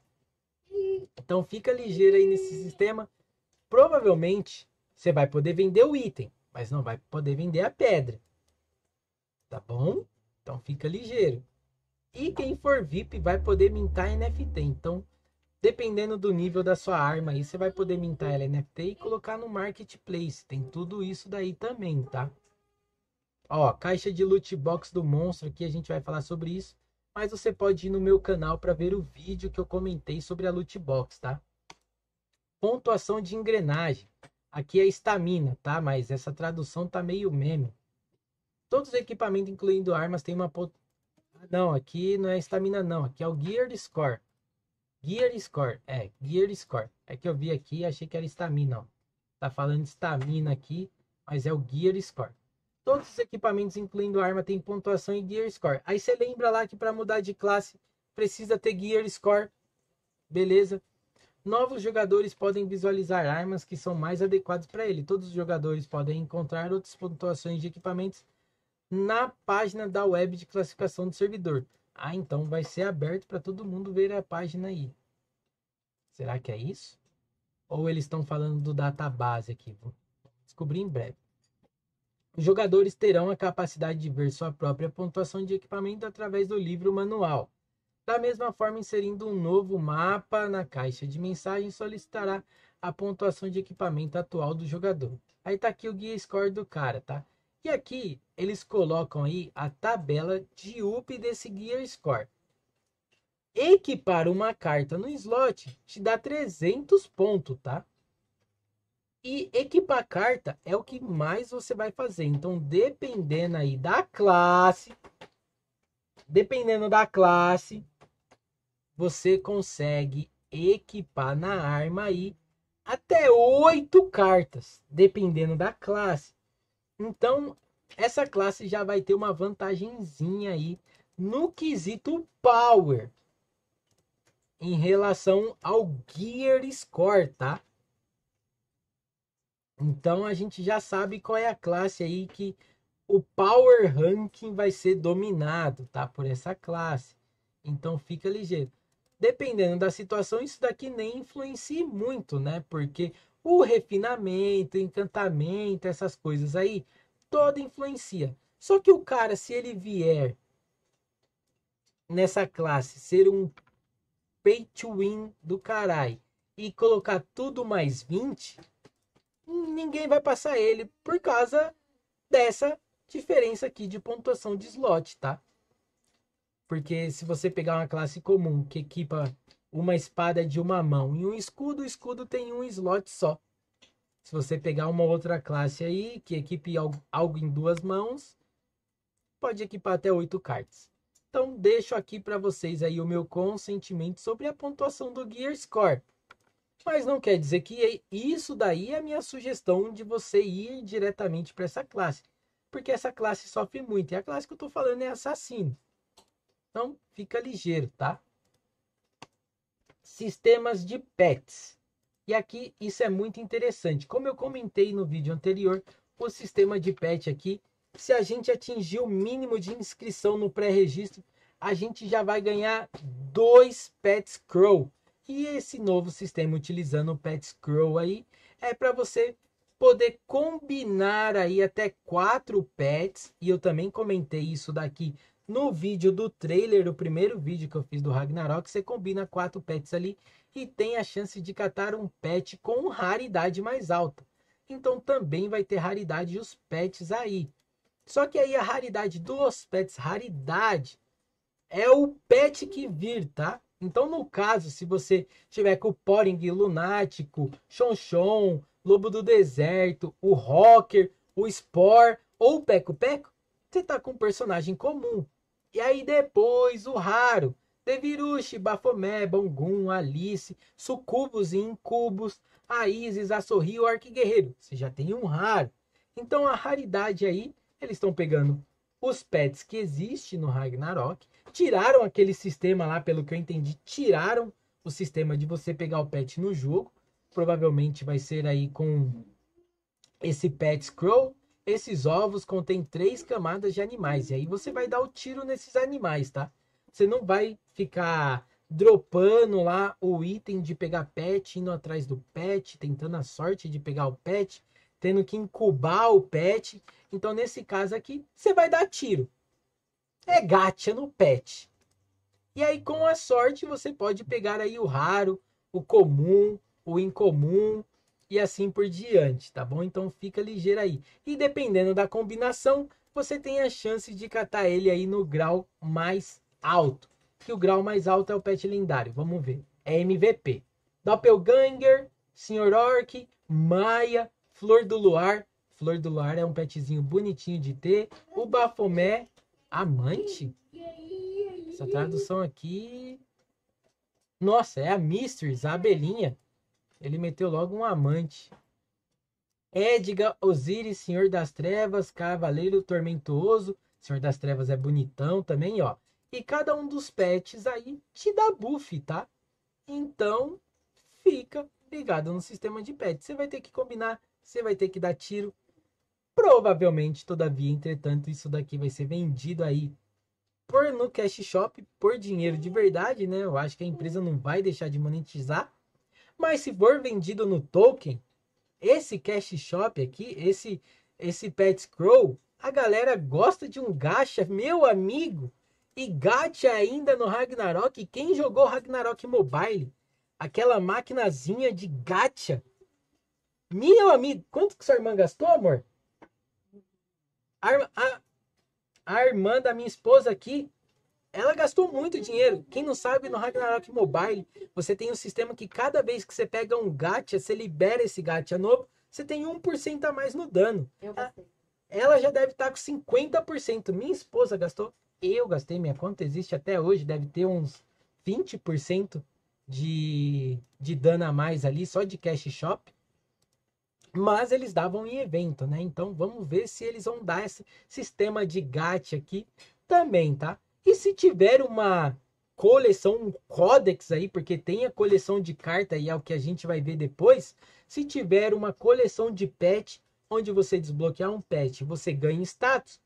Então fica ligeiro aí nesse sistema. Provavelmente você vai poder vender o item, mas não vai poder vender a pedra. Tá bom? Então fica ligeiro. E quem for VIP vai poder mintar NFT. Então, dependendo do nível da sua arma aí, você vai poder mintar ela NFT e colocar no marketplace. Tem tudo isso daí também, tá? Ó, caixa de loot box do monstro aqui, a gente vai falar sobre isso. Mas você pode ir no meu canal para ver o vídeo que eu comentei sobre a loot box, tá? Pontuação de engrenagem. Aqui é estamina, tá? Mas essa tradução tá meio meme. Todos os equipamentos, incluindo armas, tem uma pontuação. Não, aqui não é estamina não, aqui é o Gear Score. Gear Score, é, Gear Score. É que eu vi aqui e achei que era estamina, ó. Tá falando estamina aqui, mas é o Gear Score. Todos os equipamentos, incluindo arma, tem pontuação e Gear Score. Aí você lembra lá que para mudar de classe, precisa ter Gear Score. Beleza? Novos jogadores podem visualizar armas que são mais adequadas para ele. Todos os jogadores podem encontrar outras pontuações de equipamentos na página da web de classificação do servidor. Ah, então vai ser aberto para todo mundo ver a página aí. Será que é isso? Ou eles estão falando do database aqui? Vou descobrir em breve. Os jogadores terão a capacidade de ver sua própria pontuação de equipamento através do livro manual. Da mesma forma, inserindo um novo mapa na caixa de mensagem, solicitará a pontuação de equipamento atual do jogador. Aí tá aqui o guia score do cara, tá? E aqui, eles colocam aí a tabela de up desse Gear Score. Equipar uma carta no slot te dá 300 pontos, tá? E equipar carta é o que mais você vai fazer. Então, dependendo aí da classe... Dependendo da classe, você consegue equipar na arma aí até 8 cartas, dependendo da classe. Então, essa classe já vai ter uma vantagenzinha aí no quesito Power em relação ao Gear Score, tá? Então, a gente já sabe qual é a classe aí que o Power Ranking vai ser dominado, tá? Por essa classe. Então, fica ligeiro. Dependendo da situação, isso daqui nem influencia muito, né? Porque... o refinamento, encantamento, essas coisas aí, toda influencia. Só que o cara, se ele vier nessa classe ser um pay to win do caralho e colocar tudo mais 20, ninguém vai passar ele por causa dessa diferença aqui de pontuação de slot, tá? Porque se você pegar uma classe comum que equipa uma espada de uma mão e um escudo, o escudo tem um slot só. Se você pegar uma outra classe aí, que equipe algo em duas mãos, pode equipar até 8 cartas. Então, deixo aqui para vocês aí o meu consentimento sobre a pontuação do Gear Score. Mas não quer dizer que isso daí é a minha sugestão de você ir diretamente para essa classe. Porque essa classe sofre muito. E a classe que eu estou falando é assassino. Então, fica ligeiro, tá? Sistemas de pets. E aqui isso é muito interessante. Como eu comentei no vídeo anterior, o sistema de pet aqui, se a gente atingir o mínimo de inscrição no pré-registro, a gente já vai ganhar 2 pets Crow. E esse novo sistema utilizando o pets Crow aí é para você poder combinar aí até 4 pets. E eu também comentei isso daqui no vídeo do trailer, o primeiro vídeo que eu fiz do Ragnarok. Você combina 4 pets ali e tem a chance de catar um pet com raridade mais alta. Então também vai ter raridade os pets aí. Só que aí a raridade dos pets, raridade, é o pet que vir, tá? Então no caso, se você tiver com o Poring Lunático, Chonchon, Lobo do Deserto, o Rocker, o Spore ou o Peco Peco, você tá com um personagem comum. E aí depois o raro, Devirushi, Baphomet, Bongun, Alice, Sucubus e Incubus, a Isis, a Sorri, o Arquiguerreiro. Você já tem um raro. Então a raridade aí, eles estão pegando os pets que existem no Ragnarok. Tiraram aquele sistema lá, pelo que eu entendi, tiraram o sistema de você pegar o pet no jogo. Provavelmente vai ser aí com esse pet scroll. Esses ovos contêm 3 camadas de animais. E aí você vai dar o tiro nesses animais, tá? Você não vai ficar dropando lá o item de pegar pet, indo atrás do pet, tentando a sorte de pegar o pet, tendo que incubar o pet. Então, nesse caso aqui, você vai dar tiro. É gacha no pet. E aí, com a sorte, você pode pegar aí o raro, o comum, o incomum e assim por diante, tá bom? Então, fica ligeiro aí. E dependendo da combinação, você tem a chance de catar ele aí no grau mais alto. Que o grau mais alto é o pet lendário, vamos ver, é MVP. Doppelganger, Sr. Orc, Maia, Flor do Luar. Flor do Luar é um petzinho bonitinho de ter. O Baphomet, amante? Essa tradução aqui... Nossa, é a Mistress, a abelhinha. Ele meteu logo um amante. Edgar, Osíris, Senhor das Trevas, Cavaleiro Tormentoso. Senhor das Trevas é bonitão também, ó. E cada um dos pets aí te dá buff, tá? Então, fica ligado no sistema de pets. Você vai ter que combinar, você vai ter que dar tiro. Provavelmente, todavia, entretanto, isso daqui vai ser vendido aí por no Cash Shop, por dinheiro de verdade, né? Eu acho que a empresa não vai deixar de monetizar. Mas se for vendido no token, esse Cash Shop aqui, esse Pet Scroll, a galera gosta de um gacha, meu amigo. E gacha ainda no Ragnarok. Quem jogou Ragnarok Mobile? Aquela maquinazinha de gacha. Meu amigo, quanto que sua irmã gastou, amor? A irmã da minha esposa aqui, ela gastou muito dinheiro. Quem não sabe, no Ragnarok Mobile, você tem um sistema que cada vez que você pega um gacha, você libera esse gacha novo, você tem 1% a mais no dano. Ela já deve estar com 50%. Minha esposa gastou... Eu gastei, minha conta existe até hoje, deve ter uns 20% de dano a mais ali, só de Cash Shop. Mas eles davam em evento, né? Então vamos ver se eles vão dar esse sistema de gacha aqui também, tá? E se tiver uma coleção, um codex aí, porque tem a coleção de carta e é o que a gente vai ver depois. Se tiver uma coleção de pet, onde você desbloquear um pet, você ganha status.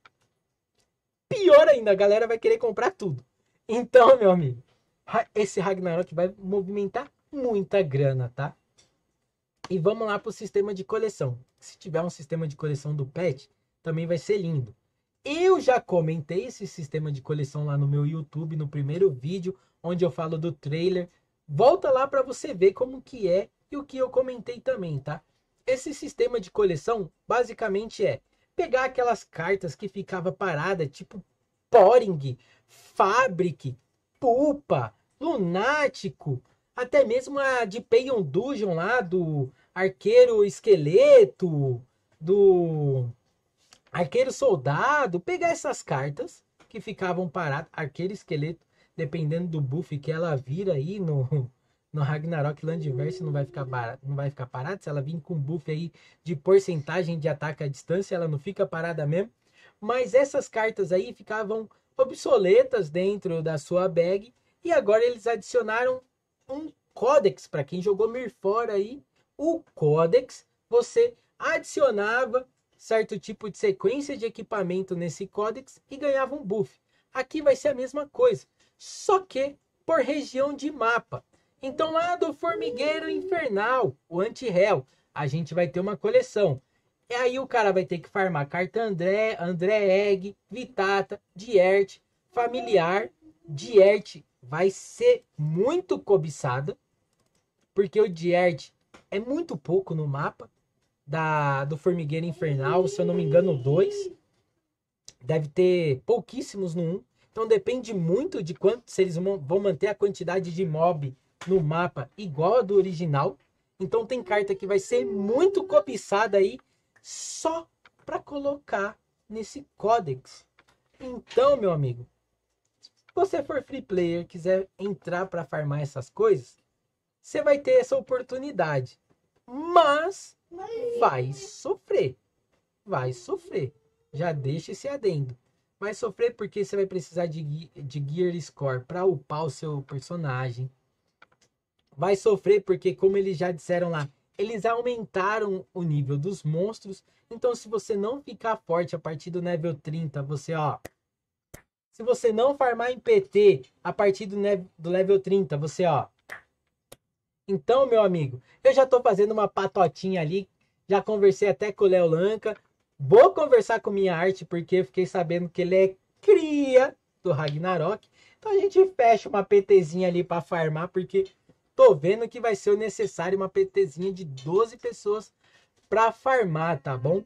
Pior ainda, a galera vai querer comprar tudo. Então, meu amigo, esse Ragnarok vai movimentar muita grana, tá? E vamos lá pro sistema de coleção. Se tiver um sistema de coleção do pet, também vai ser lindo. Eu já comentei esse sistema de coleção lá no meu YouTube, no primeiro vídeo, onde eu falo do trailer. Volta lá para você ver como que é e o que eu comentei também, tá? Esse sistema de coleção, basicamente, é pegar aquelas cartas que ficava parada, tipo Poring, Fabric, Pupa, Lunático, até mesmo a de Payon Dungeon lá, do Arqueiro Esqueleto, do Arqueiro Soldado. Pegar essas cartas que ficavam paradas, Arqueiro Esqueleto, dependendo do buff que ela vira aí no Ragnarok Landverse não vai ficar parado. Se ela vir com buff aí de porcentagem de ataque à distância, ela não fica parada mesmo. Mas essas cartas aí ficavam obsoletas dentro da sua bag. E agora eles adicionaram um Codex. Para quem jogou Mirfort aí, o Codex, você adicionava certo tipo de sequência de equipamento nesse Codex e ganhava um buff. Aqui vai ser a mesma coisa, só que por região de mapa. Então lá do Formigueiro Infernal, o anti-réu, a gente vai ter uma coleção. E aí o cara vai ter que farmar carta André, André Egg, Vitata, Diert, Familiar. Diert vai ser muito cobiçada, porque o Diert é muito pouco no mapa do Formigueiro Infernal, se eu não me engano, 2. Deve ter pouquíssimos no 1. Então depende muito de quanto, se eles vão manter a quantidade de mob no mapa igual a do original. Então tem carta que vai ser muito cobiçada aí só para colocar nesse Codex. Então, meu amigo, se você for free player, quiser entrar para farmar essas coisas, você vai ter essa oportunidade. Mas vai sofrer. Vai sofrer. Já deixa esse adendo. Vai sofrer porque você vai precisar de Gear Score para upar o seu personagem. Vai sofrer porque, como eles já disseram lá, eles aumentaram o nível dos monstros. Então, se você não ficar forte a partir do nível 30, você, ó... Se você não farmar em PT a partir do level 30, você, ó... Então, meu amigo, eu já tô fazendo uma patotinha ali. Já conversei até com o Léo Lanca. Vou conversar com minha arte, porque eu fiquei sabendo que ele é cria do Ragnarok. Então, a gente fecha uma PTzinha ali para farmar, porque... Tô vendo que vai ser o necessário uma PTzinha de 12 pessoas para farmar, tá bom?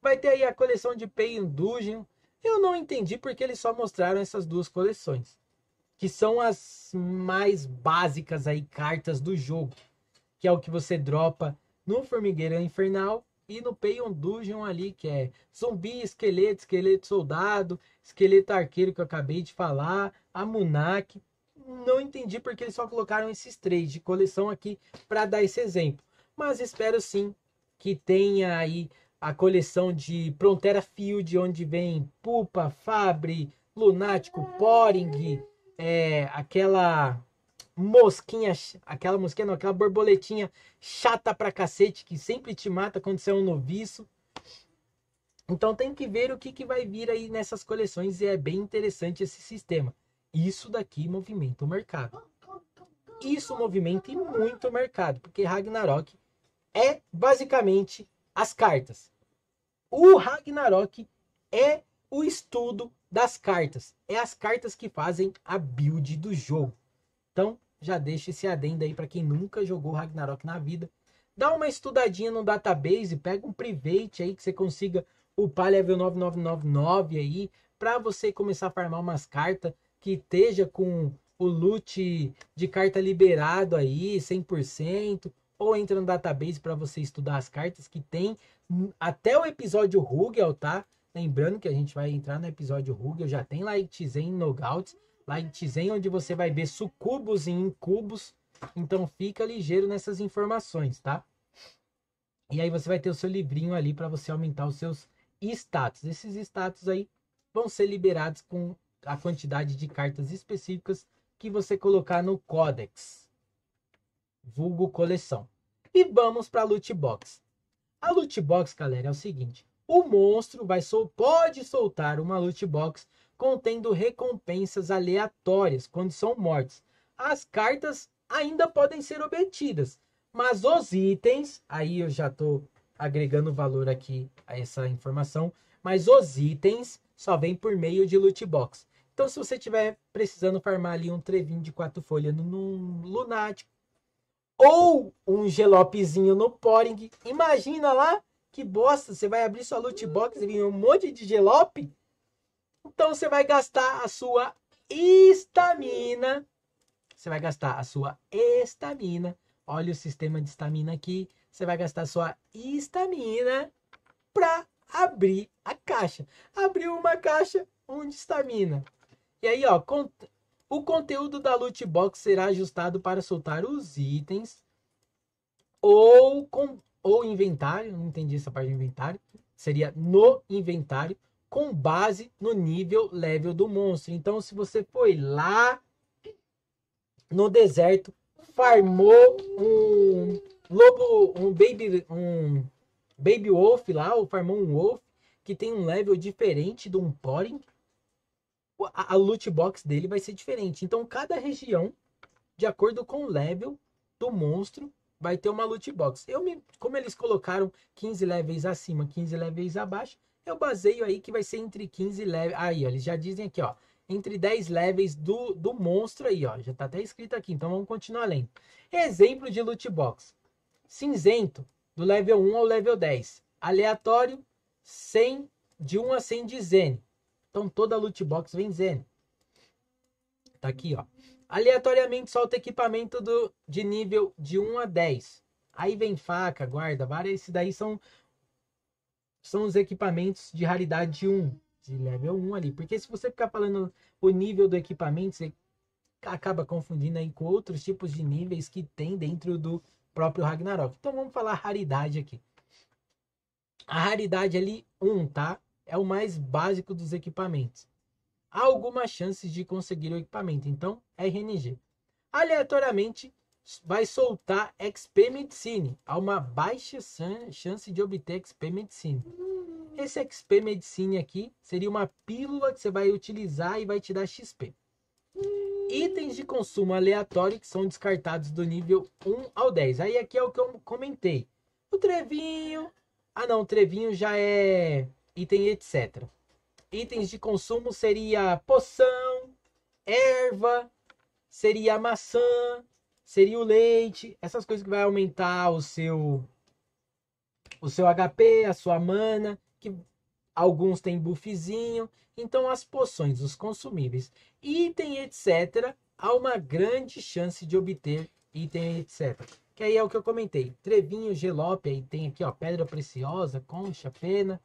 Vai ter aí a coleção de Pay Indulgence. Eu não entendi porque eles só mostraram essas duas coleções, que são as mais básicas aí, cartas do jogo, que é o que você dropa no Formigueiro Infernal e no Pay Indulgence ali, que é zumbi, esqueleto, esqueleto soldado, esqueleto arqueiro que eu acabei de falar, Amunak. Não entendi porque eles só colocaram esses 3 de coleção aqui para dar esse exemplo. Mas espero sim que tenha aí a coleção de Frontera Field, onde vem Pupa, Fabri, Lunático, Poring, aquela mosquinha, aquela borboletinha chata pra cacete que sempre te mata quando você é um noviço. Então tem que ver o que vai vir aí nessas coleções, e é bem interessante esse sistema. Isso daqui movimenta o mercado. Isso movimenta muito o mercado, porque Ragnarok é basicamente as cartas. O Ragnarok é o estudo das cartas. É as cartas que fazem a build do jogo. Então, já deixa esse adendo aí para quem nunca jogou Ragnarok na vida. Dá uma estudadinha no database, pega um private aí que você consiga upar level 9999 aí, para você começar a farmar umas cartas que esteja com o loot de carta liberado aí, 100%, ou entra no database para você estudar as cartas que tem, até o episódio Rugal, tá? Lembrando que a gente vai entrar no episódio Rugal, já tem Light Zen e Knockouts, Light Zen onde você vai ver sucubos e incubos, então fica ligeiro nessas informações, tá? E aí você vai ter o seu livrinho ali para você aumentar os seus status. Esses status aí vão ser liberados com a quantidade de cartas específicas que você colocar no Codex, vulgo coleção. E vamos para a Loot Box. A Loot Box, galera, é o seguinte. O monstro pode soltar uma Loot Box contendo recompensas aleatórias quando são mortos. As cartas ainda podem ser obtidas, mas os itens... Aí eu já estou agregando valor aqui a essa informação. Mas os itens só vêm por meio de Loot Box. Então, se você estiver precisando farmar ali um trevinho de 4 folhas num lunático, ou um gelopezinho no Poring, imagina lá, que bosta, você vai abrir sua loot box e vir um monte de gelope. Então, você vai gastar a sua estamina. Você vai gastar a sua estamina. Olha o sistema de estamina aqui. Você vai gastar a sua estamina para abrir a caixa. Abriu uma caixa, onde estamina. E aí, ó, o conteúdo da loot box será ajustado para soltar os itens ou inventário, não entendi essa parte de inventário, seria no inventário, com base no nível level do monstro. Então, se você foi lá no deserto, farmou um lobo, um baby wolf lá, ou farmou um wolf que tem um level diferente de um poring, a loot box dele vai ser diferente. Então, cada região, de acordo com o level do monstro, vai ter uma loot box. Como eles colocaram 15 levels acima, 15 levels abaixo, eu baseio aí que vai ser entre 15 levels. Aí, ó, eles já dizem aqui, ó, entre 10 levels do monstro aí, ó. Já tá até escrito aqui, então vamos continuar lendo. Exemplo de loot box. Cinzento, do level 1 ao level 10. Aleatório, 100, de 1 a 100 de Zen. Então toda loot box vem Zen. Tá aqui, ó. Aleatoriamente solta equipamento de nível de 1 a 10. Aí vem faca, guarda, vara. Esses daí são os equipamentos de raridade 1, de level 1 ali. Porque se você ficar falando o nível do equipamento, você acaba confundindo aí com outros tipos de níveis que tem dentro do próprio Ragnarok. Então vamos falar raridade aqui. A raridade ali 1, tá? É o mais básico dos equipamentos. Há algumas chances de conseguir o equipamento, então RNG. Aleatoriamente vai soltar XP Medicine. Há uma baixa chance de obter XP Medicine. Esse XP Medicine aqui seria uma pílula que você vai utilizar e vai te dar XP. Itens de consumo aleatório que são descartados do nível 1 ao 10. Aí aqui é o que eu comentei. O trevinho... Ah não, o trevinho já é item etc. Itens de consumo seria poção, erva, seria maçã, seria o leite. Essas coisas que vai aumentar o seu HP, a sua mana. Que alguns tem buffzinho. Então as poções, os consumíveis. Item etc. Há uma grande chance de obter item etc. Que aí é o que eu comentei. Trevinho, gelópia, aí tem aqui ó, pedra preciosa, concha, pena.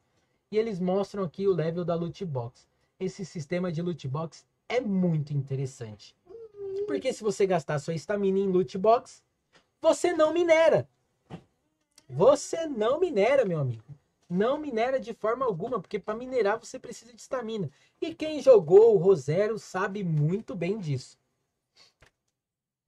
E eles mostram aqui o level da loot box. Esse sistema de loot box é muito interessante. Porque se você gastar sua estamina em loot box, você não minera. Você não minera, meu amigo. Não minera de forma alguma, porque para minerar você precisa de estamina. E quem jogou o Ro Zero sabe muito bem disso.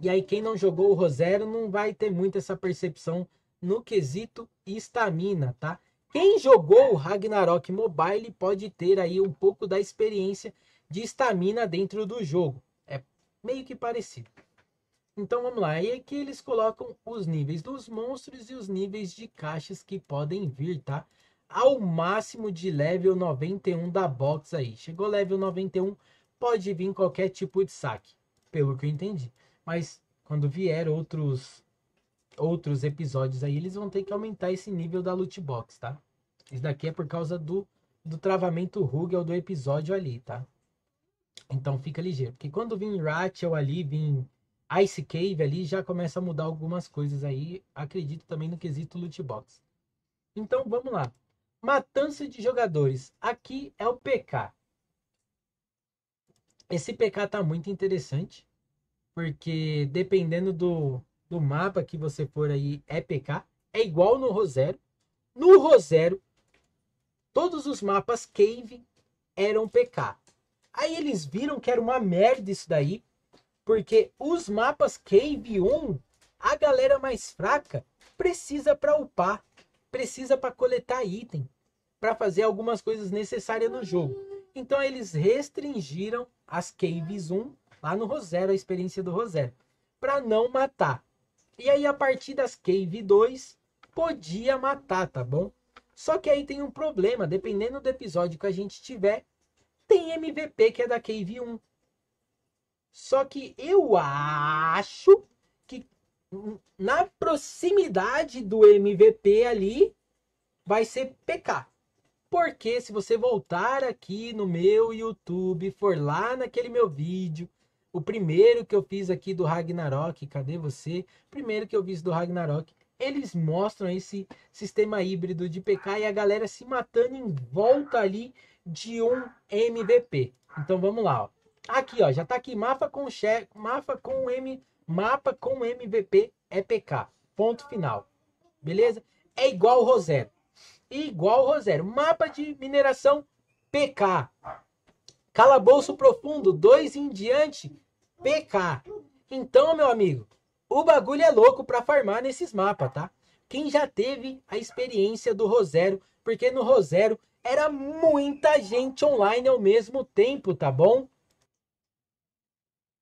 E aí quem não jogou o Ro Zero não vai ter muito essa percepção no quesito estamina, tá? Quem jogou o Ragnarok Mobile pode ter aí um pouco da experiência de estamina dentro do jogo. É meio que parecido. Então vamos lá. Aí aqui eles colocam os níveis dos monstros e os níveis de caixas que podem vir, tá? Ao máximo de level 91 da box aí. Chegou level 91, pode vir qualquer tipo de saque, pelo que eu entendi. Mas quando vier outros episódios aí, eles vão ter que aumentar esse nível da loot box, tá? Isso daqui é por causa do travamento Rugal do episódio ali, tá? Então fica ligeiro, porque quando vir Ratchel ali, vir Ice Cave ali, já começa a mudar algumas coisas aí, acredito também no quesito loot box. Então vamos lá. Matança de jogadores. Aqui é o PK. Esse PK tá muito interessante, porque dependendo do mapa que você for aí é PK, é igual no Ro Zero. No Ro Zero, todos os mapas Cave eram PK. Aí eles viram que era uma merda isso daí, porque os mapas Cave 1, a galera mais fraca precisa para upar, precisa para coletar item, para fazer algumas coisas necessárias no jogo. Então eles restringiram as Caves 1 lá no Ro Zero, a experiência do Ro Zero, para não matar. E aí a partir das Cave 2 podia matar, tá bom? Só que aí tem um problema, dependendo do episódio que a gente tiver, tem MVP que é da Cave 1. Só que eu acho que na proximidade do MVP ali vai ser PK. Porque se você voltar aqui no meu YouTube, for lá naquele meu vídeo, o primeiro que eu fiz aqui do Ragnarok, cadê você? Primeiro que eu fiz do Ragnarok, eles mostram esse sistema híbrido de PK e a galera se matando em volta ali de um MVP. Então vamos lá, ó. Aqui, ó, já tá aqui, mapa com MVP é PK. Ponto final. Beleza? É igual o Ro Zero. Igual o Ro Zero. Mapa de mineração PK. Calabouço profundo, 2 em diante, PK. Então, meu amigo, o bagulho é louco para farmar nesses mapas, tá? Quem já teve a experiência do Ro Zero, porque no Ro Zero era muita gente online ao mesmo tempo, tá bom?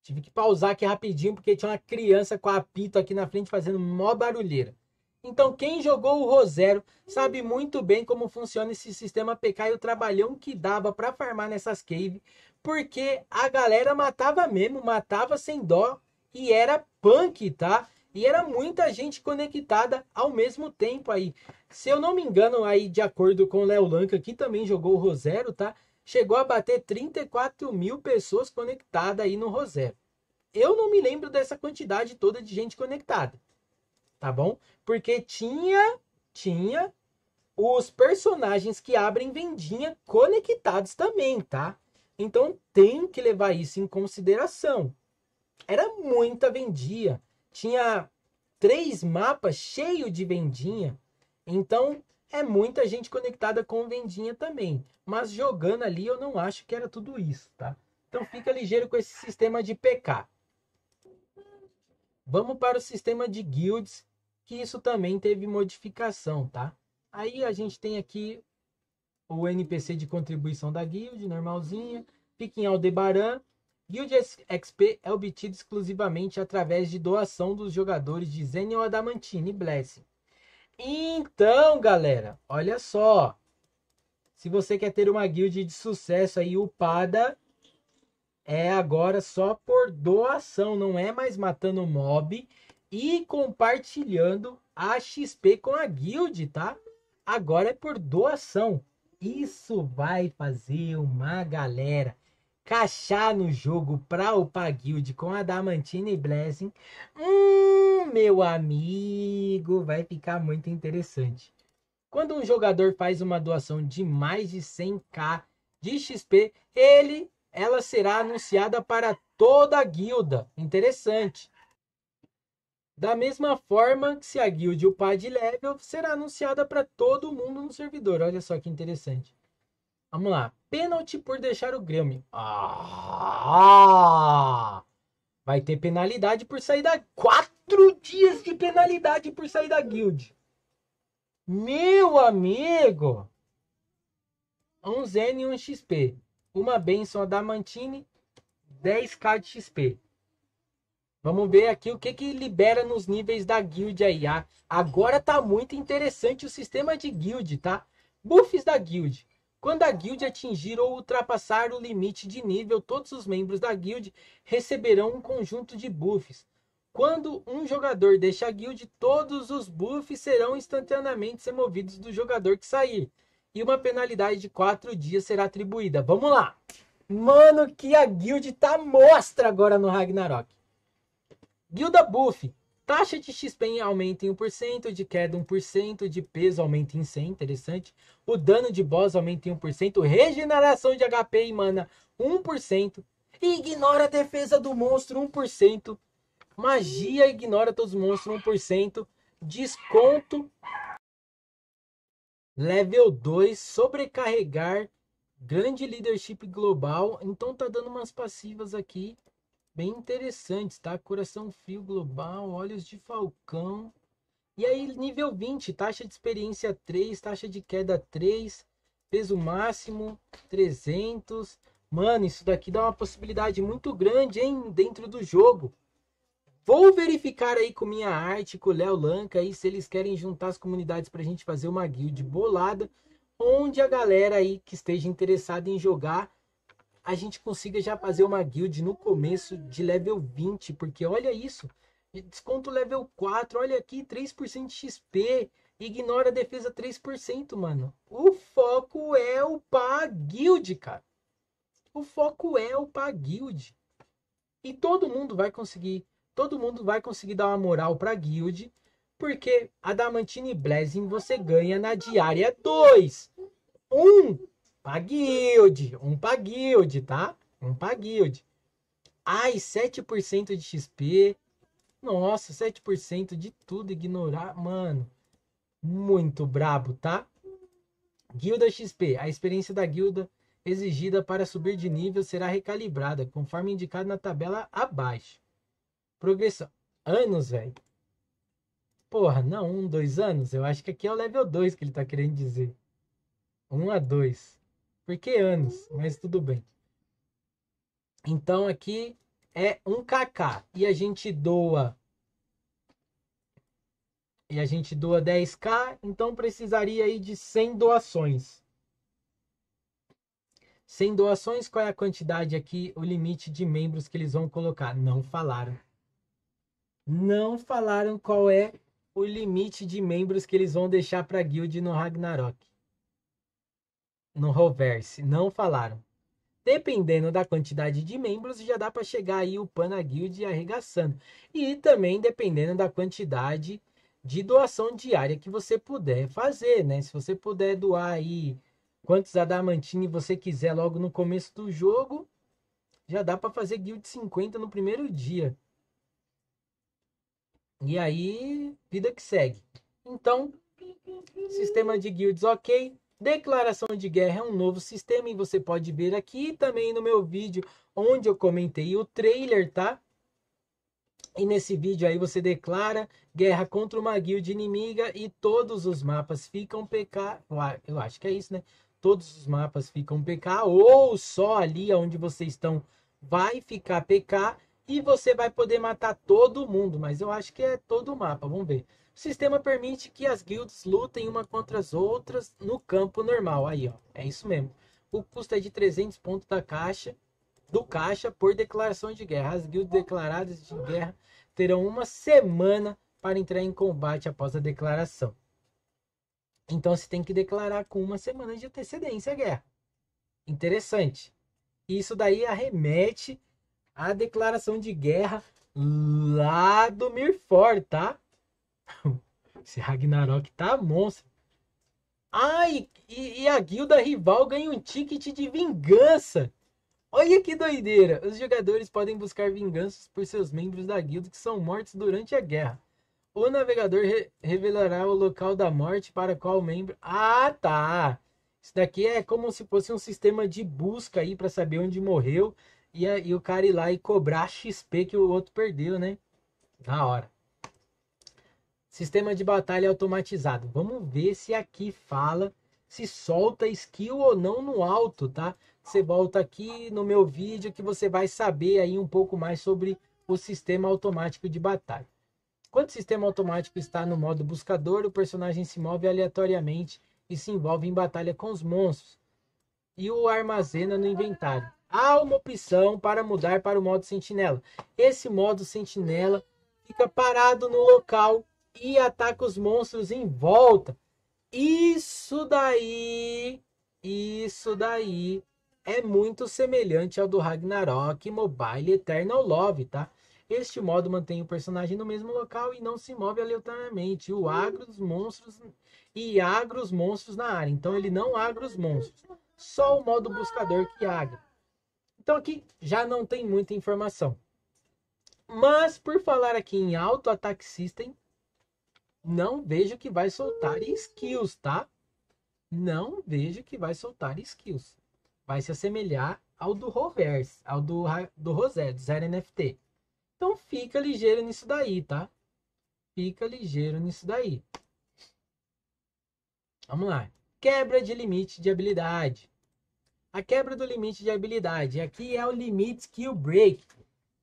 Tive que pausar aqui rapidinho porque tinha uma criança com apito aqui na frente fazendo mó barulheira. Então quem jogou o Ro Zero sabe muito bem como funciona esse sistema PK e o trabalhão que dava para farmar nessas caves, porque a galera matava mesmo, matava sem dó e era punk, tá? E era muita gente conectada ao mesmo tempo aí. Se eu não me engano, aí de acordo com o Léo Lanca, que também jogou o Ro Zero, tá? Chegou a bater 34 mil pessoas conectadas aí no Ro Zero. Eu não me lembro dessa quantidade toda de gente conectada, tá bom? Porque tinha os personagens que abrem vendinha conectados também, tá? Então tem que levar isso em consideração. Era muita vendinha. Tinha 3 mapas cheios de vendinha. Então é muita gente conectada com vendinha também. Mas jogando ali eu não acho que era tudo isso, tá? Então fica ligeiro com esse sistema de PK. Vamos para o sistema de guilds, que isso também teve modificação, tá? Aí a gente tem aqui o NPC de contribuição da guild, normalzinha. Fica em Aldebaran. Guild XP é obtido exclusivamente através de doação dos jogadores de Zenion, Adamantine e Blessing. Então, galera, olha só. Se você quer ter uma guild de sucesso aí upada, é agora só por doação, não é mais matando mob e compartilhando a XP com a guild, tá? Agora é por doação. Isso vai fazer uma galera cachar no jogo pra upar a guild com a Damantine e Blessing. Meu amigo, vai ficar muito interessante. Quando um jogador faz uma doação de mais de 100k de XP, ela será anunciada para toda a guilda. Interessante. Da mesma forma que se a guild upar de level, será anunciada para todo mundo no servidor. Olha só que interessante. Vamos lá. Pênalti por deixar o Grêmio. Vai ter penalidade por sair da... 4 dias de penalidade por sair da guild. Meu amigo. 11N e 1 XP. Uma benção a Damantine, 10k de XP. Vamos ver aqui o que libera nos níveis da guild aí. Agora tá muito interessante o sistema de guild, tá? Buffs da guild. Quando a guild atingir ou ultrapassar o limite de nível, todos os membros da guild receberão um conjunto de buffs. Quando um jogador deixa a guild, todos os buffs serão instantaneamente removidos do jogador que sair. E uma penalidade de 4 dias será atribuída. Vamos lá. Mano, que a guild tá mostra agora no Ragnarok. Guilda buff. Taxa de XP aumenta em 1%. De queda 1%. De peso aumenta em 100%. Interessante. O dano de boss aumenta em 1%. Regeneração de HP e mana 1%. Ignora a defesa do monstro 1%. Magia ignora todos os monstros 1%. Desconto. Level 2, sobrecarregar, grande leadership global. Então tá dando umas passivas aqui bem interessantes, tá? Coração frio global, olhos de falcão. E aí nível 20, taxa de experiência 3, taxa de queda 3, peso máximo 300. Mano, isso daqui dá uma possibilidade muito grande, hein? Dentro do jogo. Vou verificar aí com minha arte, com o Léo Lanca, aí, se eles querem juntar as comunidades para a gente fazer uma guild bolada, onde a galera aí que esteja interessada em jogar, a gente consiga já fazer uma guild no começo de level 20, porque olha isso, desconto level 4, olha aqui, 3% de XP, ignora a defesa 3%, mano. O foco é upar a guild, cara. O foco é upar a guild. E todo mundo vai conseguir dar uma moral para a guild, porque a Damantine Blessing você ganha na diária 2. 1 para guild, tá? 1 para guild. Ai, 7% de XP. Nossa, 7% de tudo, ignorar. Mano, muito brabo, tá? Guilda XP. A experiência da guilda exigida para subir de nível será recalibrada, conforme indicado na tabela abaixo. Progressão. Anos, velho. Porra, não. 1, 2 anos. Eu acho que aqui é o level 2 que ele tá querendo dizer. 1 a 2. Por que anos? Mas tudo bem. Então aqui é 1kk e a gente doa 10k, então precisaria aí de 100 doações. 100 doações, qual é a quantidade aqui, o limite de membros que eles vão colocar? Não falaram. Não falaram qual é o limite de membros que eles vão deixar para a guild no Ragnarok. No Roverse, não falaram. Dependendo da quantidade de membros, já dá para chegar aí upando a guild e arregaçando. E também dependendo da quantidade de doação diária que você puder fazer, né? Se você puder doar aí quantos adamantine você quiser logo no começo do jogo, já dá para fazer guild 50 no primeiro dia. E aí, vida que segue. Então, sistema de guilds ok. Declaração de guerra é um novo sistema e você pode ver aqui também no meu vídeo onde eu comentei o trailer, tá? E nesse vídeo aí você declara guerra contra uma guild inimiga e todos os mapas ficam PK. Eu acho que é isso, né? Todos os mapas ficam PK ou só ali onde vocês estão vai ficar PK e você vai poder matar todo mundo, mas eu acho que é todo o mapa, vamos ver. O sistema permite que as guilds lutem uma contra as outras no campo normal. Aí, ó, é isso mesmo. O custo é de 300 pontos do caixa por declaração de guerra. As guilds declaradas de guerra terão uma semana para entrar em combate após a declaração. Então, você tem que declarar com uma semana de antecedência a guerra. Interessante. Isso daí arremete à declaração de guerra lá do Mirfort, tá? Esse Ragnarok tá monstro. Ai, e a guilda rival ganha um ticket de vingança. Olha que doideira. Os jogadores podem buscar vinganças por seus membros da guilda que são mortos durante a guerra. O navegador revelará o local da morte para qual membro... Ah, tá. Isso daqui é como se fosse um sistema de busca aí para saber onde morreu. E o cara ir lá e cobrar XP que o outro perdeu, né? Da hora. Sistema de batalha automatizado. Vamos ver se aqui fala se solta skill ou não no alto, tá? Você volta aqui no meu vídeo que você vai saber aí um pouco mais sobre o sistema automático de batalha. Quando o sistema automático está no modo buscador, o personagem se move aleatoriamente e se envolve em batalha com os monstros. E o armazena no inventário. Há uma opção para mudar para o modo sentinela. Esse modo sentinela fica parado no local e ataca os monstros em volta. Isso daí é muito semelhante ao do Ragnarok Mobile Eternal Love, tá? Este modo mantém o personagem no mesmo local e não se move aleatoriamente. Agra os monstros na área. Então ele não agra os monstros. Só o modo buscador que agra. Então aqui já não tem muita informação. Mas por falar aqui em Auto Attack System, não vejo que vai soltar skills, tá? Não vejo que vai soltar skills. Vai se assemelhar ao do Roverse, ao do Ro Zero, Zero NFT. Então fica ligeiro nisso daí, tá? Fica ligeiro nisso daí. Vamos lá. Quebra de limite de habilidade. A quebra do limite de habilidade. Aqui é o limite skill break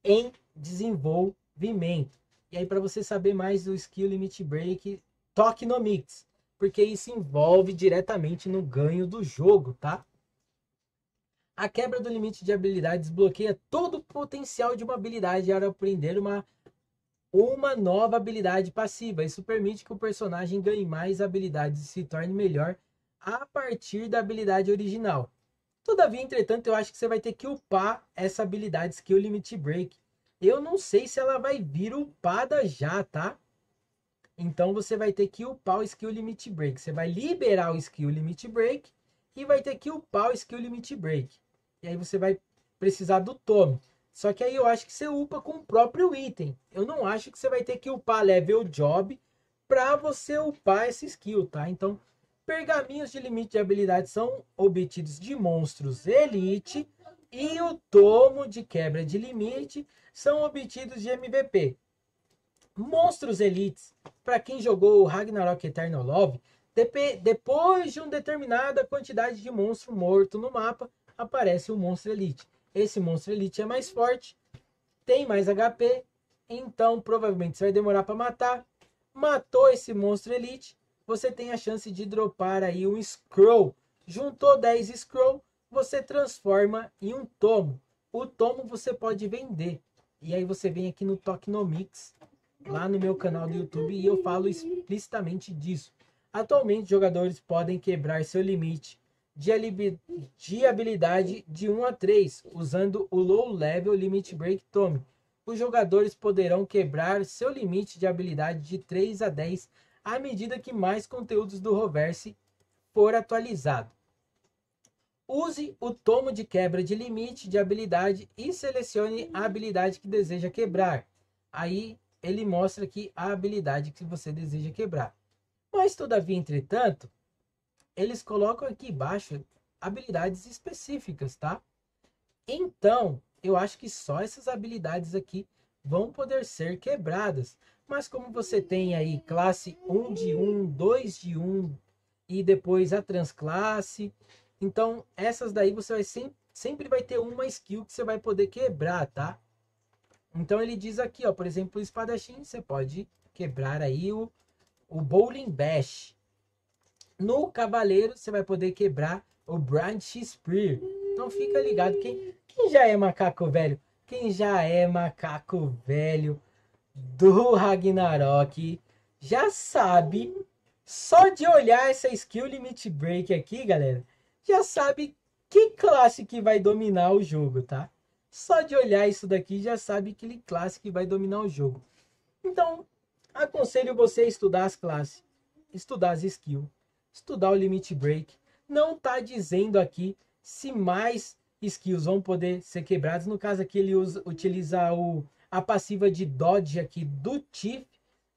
em desenvolvimento. E aí, para você saber mais do Skill Limit Break, toque no Mix, porque isso envolve diretamente no ganho do jogo, tá? A quebra do limite de habilidades bloqueia todo o potencial de uma habilidade para aprender uma nova habilidade passiva. Isso permite que o personagem ganhe mais habilidades e se torne melhor a partir da habilidade original. Todavia, entretanto, eu acho que você vai ter que upar essa habilidade Skill Limit Break. Eu não sei se ela vai vir upada já, tá? Então você vai ter que upar o Skill Limit Break. Você vai liberar o Skill Limit Break e vai ter que upar o Skill Limit Break. E aí você vai precisar do tome. Só que aí eu acho que você upa com o próprio item. Eu não acho que você vai ter que upar level job para você upar esse skill, tá? Então, pergaminhos de limite de habilidade são obtidos de monstros elite e o tomo de quebra de limite são obtidos de MVP. Monstros elites, para quem jogou o Ragnarok Eternal Love, depois de uma determinada quantidade de monstro morto no mapa, aparece o monstro elite. Esse monstro elite é mais forte tem mais HP, então provavelmente você vai demorar para matar. Matou esse monstro elite, você tem a chance de dropar aí um scroll. Juntou 10 scroll, você transforma em um tomo. O tomo você pode vender. E aí você vem aqui no Toknomix, lá no meu canal do YouTube, e eu falo explicitamente disso. Atualmente, jogadores podem quebrar seu limite de habilidade de 1 a 3, usando o Low Level Limit Break Tome. Os jogadores poderão quebrar seu limite de habilidade de 3 a 10 à medida que mais conteúdos do Roverse for atualizado. Use o tomo de quebra de limite de habilidade e selecione a habilidade que deseja quebrar. Aí ele mostra aqui a habilidade que você deseja quebrar. Mas, todavia, entretanto, eles colocam aqui embaixo habilidades específicas, tá? Então, eu acho que só essas habilidades aqui vão poder ser quebradas. Mas como você tem aí classe 1 de 1, 2 de 1 e depois a transclasse, então essas daí você vai sempre vai ter uma skill que você vai poder quebrar, tá? Então ele diz aqui, ó, por exemplo, o espadachim, você pode quebrar aí o Bowling Bash. No cavaleiro, você vai poder quebrar o Branch Spear. Então fica ligado, quem já é macaco velho? Quem já é macaco velho do Ragnarok já sabe, só de olhar essa skill limit break aqui, galera, já sabe que classe que vai dominar o jogo, tá? Só de olhar isso daqui já sabe que classe que vai dominar o jogo. Então, aconselho você a estudar as classes, estudar as skills, estudar o limit break. Não tá dizendo aqui se mais skills vão poder ser quebrados. No caso aqui ele utiliza a passiva de dodge aqui do Tiff,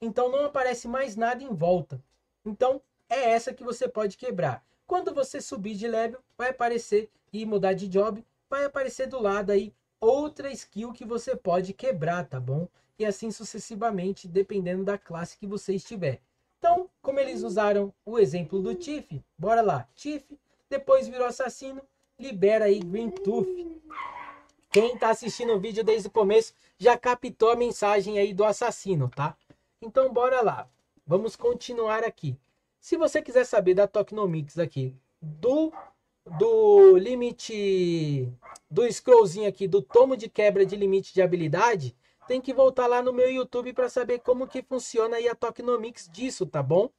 então não aparece mais nada em volta. Então é essa que você pode quebrar. Quando você subir de level, vai aparecer e mudar de job, vai aparecer do lado aí outra skill que você pode quebrar, tá bom? E assim sucessivamente, dependendo da classe que você estiver. Então, como eles usaram o exemplo do Tiff, bora lá. Tiff, depois virou assassino, libera aí Green Tooth. Quem está assistindo o vídeo desde o começo já captou a mensagem aí do assassino, tá? Então bora lá, vamos continuar aqui. Se você quiser saber da Toknomix aqui, do limite, do scrollzinho aqui, do tomo de quebra de limite de habilidade, tem que voltar lá no meu YouTube para saber como que funciona aí a Toknomix disso, tá bom?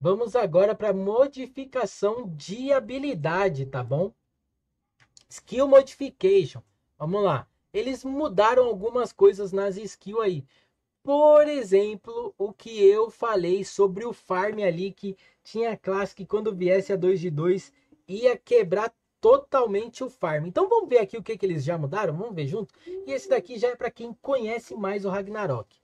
Vamos agora para modificação de habilidade, tá bom? Skill Modification, vamos lá. Eles mudaram algumas coisas nas skills aí. Por exemplo, o que eu falei sobre o farm ali, que tinha classe que quando viesse a 2 de 2, ia quebrar totalmente o farm. Então vamos ver aqui o que eles já mudaram, vamos ver junto. E esse daqui já é para quem conhece mais o Ragnarok.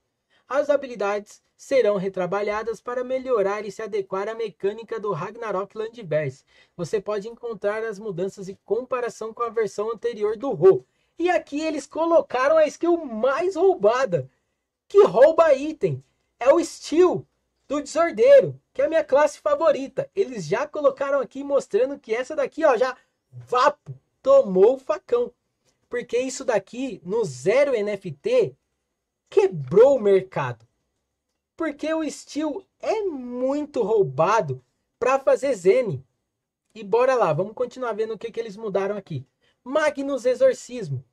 As habilidades serão retrabalhadas para melhorar e se adequar à mecânica do Ragnarok Landverse. Você pode encontrar as mudanças em comparação com a versão anterior do Ro. E aqui eles colocaram a skill mais roubada, que rouba item. É o Steal do Desordeiro, que é a minha classe favorita. Eles já colocaram aqui mostrando que essa daqui, ó, já vapo, tomou o facão. Porque isso daqui, no zero NFT... quebrou o mercado, porque o Steel é muito roubado para fazer Zen. E bora lá, vamos continuar vendo o que eles mudaram aqui. Magnus Exorcismo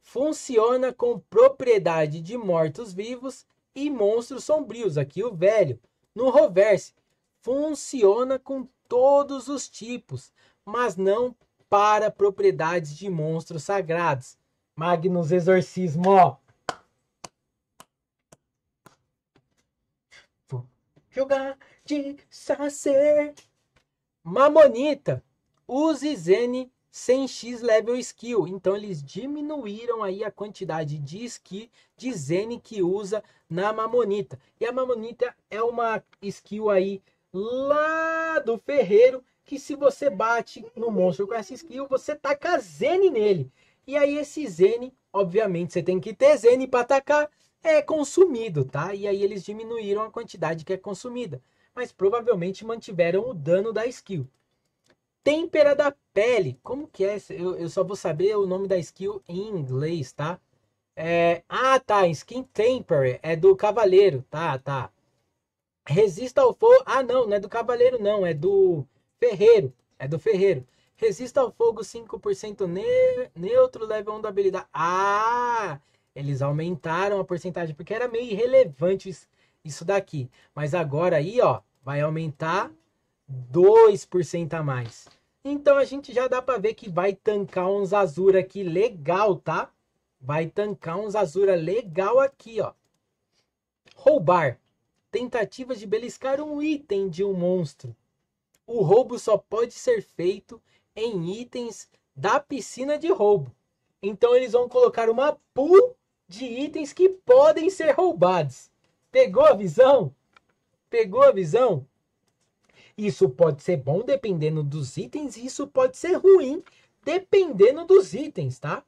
funciona com propriedade de mortos-vivos e monstros sombrios, aqui o velho. No Roverse funciona com todos os tipos, mas não para propriedades de monstros sagrados. Magnus Exorcismo, ó. Jogar de sacer. Mamonita. Use Zen sem X level skill. Então eles diminuíram aí a quantidade de skill de Zen que usa na Mamonita. E a Mamonita é uma skill aí lá do ferreiro, que se você bate no monstro com essa skill, você taca Zen nele. E aí esse Zen, obviamente você tem que ter Zen para atacar, é consumido, tá? E aí eles diminuíram a quantidade que é consumida, mas provavelmente mantiveram o dano da skill. Têmpera da Pele. Como que é? Eu só vou saber o nome da skill em inglês, tá? É... Ah, tá. Skin Temper é do Cavaleiro. Tá, tá. Resista ao fogo. Ah, não. Não é do Cavaleiro, não. É do Ferreiro. É do Ferreiro. Resista ao fogo 5% neutro, level 1 da habilidade. Ah! Eles aumentaram a porcentagem, porque era meio irrelevante isso daqui. Mas agora aí, ó, vai aumentar 2% a mais. Então a gente já dá pra ver que vai tancar uns Azura aqui legal, tá? Vai tancar uns Azura legal aqui, ó. Roubar. Tentativas de beliscar um item de um monstro. O roubo só pode ser feito em itens da piscina de roubo. Então eles vão colocar uma pool de itens que podem ser roubados. Pegou a visão? Pegou a visão? Isso pode ser bom dependendo dos itens e isso pode ser ruim dependendo dos itens, tá?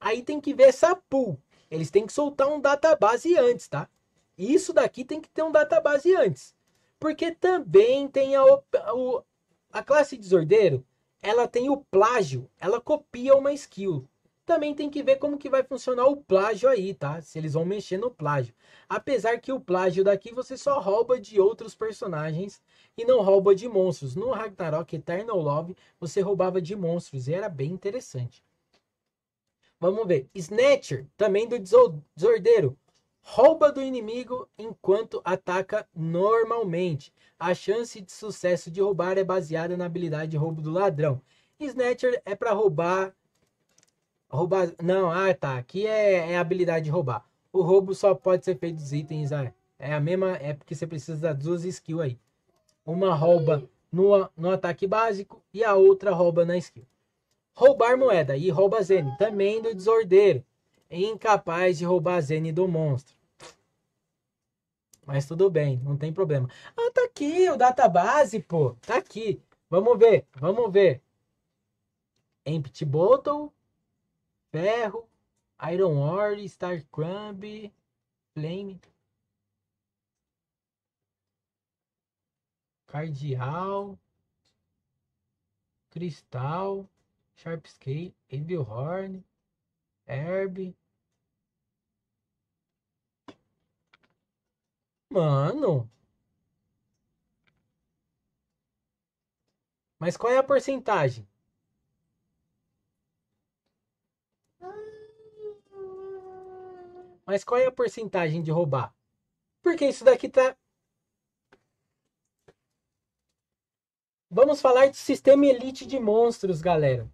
Aí tem que ver essa pool. Eles têm que soltar um database antes, tá? Isso daqui tem que ter um database antes. Porque também tem a classe Desordeiro, ela tem o plágio, ela copia uma skill. Também tem que ver como que vai funcionar o plágio aí, tá? Se eles vão mexer no plágio. Apesar que o plágio daqui você só rouba de outros personagens e não rouba de monstros. No Ragnarok Eternal Love, você roubava de monstros e era bem interessante. Vamos ver. Snatcher, também do Desordeiro. Rouba do inimigo enquanto ataca normalmente. A chance de sucesso de roubar é baseada na habilidade de roubo do ladrão. Snatcher é para roubar... Não, ah tá, aqui é a habilidade de roubar. O roubo só pode ser feito dos itens. É a mesma, é porque você precisa das duas skills aí. Uma rouba no ataque básico e a outra rouba na skill. Roubar moeda e rouba Zen, também do Desordeiro. Incapaz de roubar a Zen do monstro. Mas tudo bem, não tem problema. Ah, tá aqui o database, pô. Tá aqui. Vamos ver, vamos ver. Empty Bottle, Ferro, Iron Ore, Star Crumb, Flame, Cardial, Cristal, Sharp Scale, Evil Horn, Herb. Mano. Mas qual é a porcentagem? Mas qual é a porcentagem de roubar? Porque isso daqui tá... Vamos falar do sistema elite de monstros, galera.